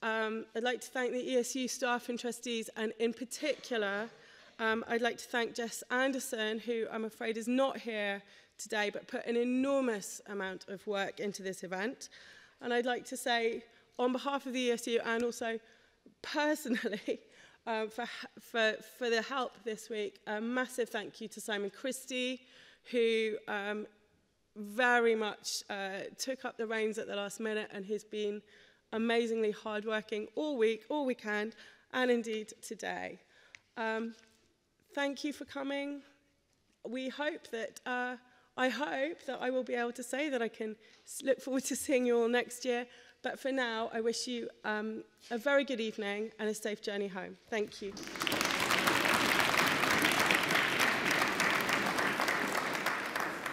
Um, I'd like to thank the E S U staff and trustees, and in particular, um, I'd like to thank Jess Anderson, who I'm afraid is not here today, but put an enormous amount of work into this event. And I'd like to say, on behalf of the E S U and also personally, Um, for, for, for the help this week, a massive thank you to Simon Christie, who um, very much uh, took up the reins at the last minute and has been amazingly hardworking all week, all weekend, and indeed today. Um, thank you for coming. We hope that, uh, I hope that I will be able to say that I can look forward to seeing you all next year. But for now, I wish you um, a very good evening and a safe journey home. Thank you.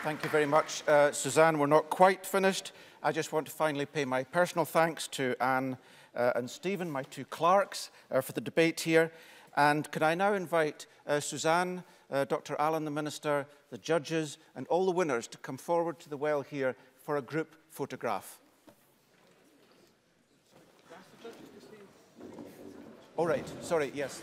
Thank you very much, uh, Suzanne. We're not quite finished. I just want to finally pay my personal thanks to Anne uh, and Stephen, my two clerks, uh, for the debate here. And can I now invite uh, Suzanne, uh, Doctor Allen, the Minister, the judges, and all the winners to come forward to the well here for a group photograph. All right, sorry, yes.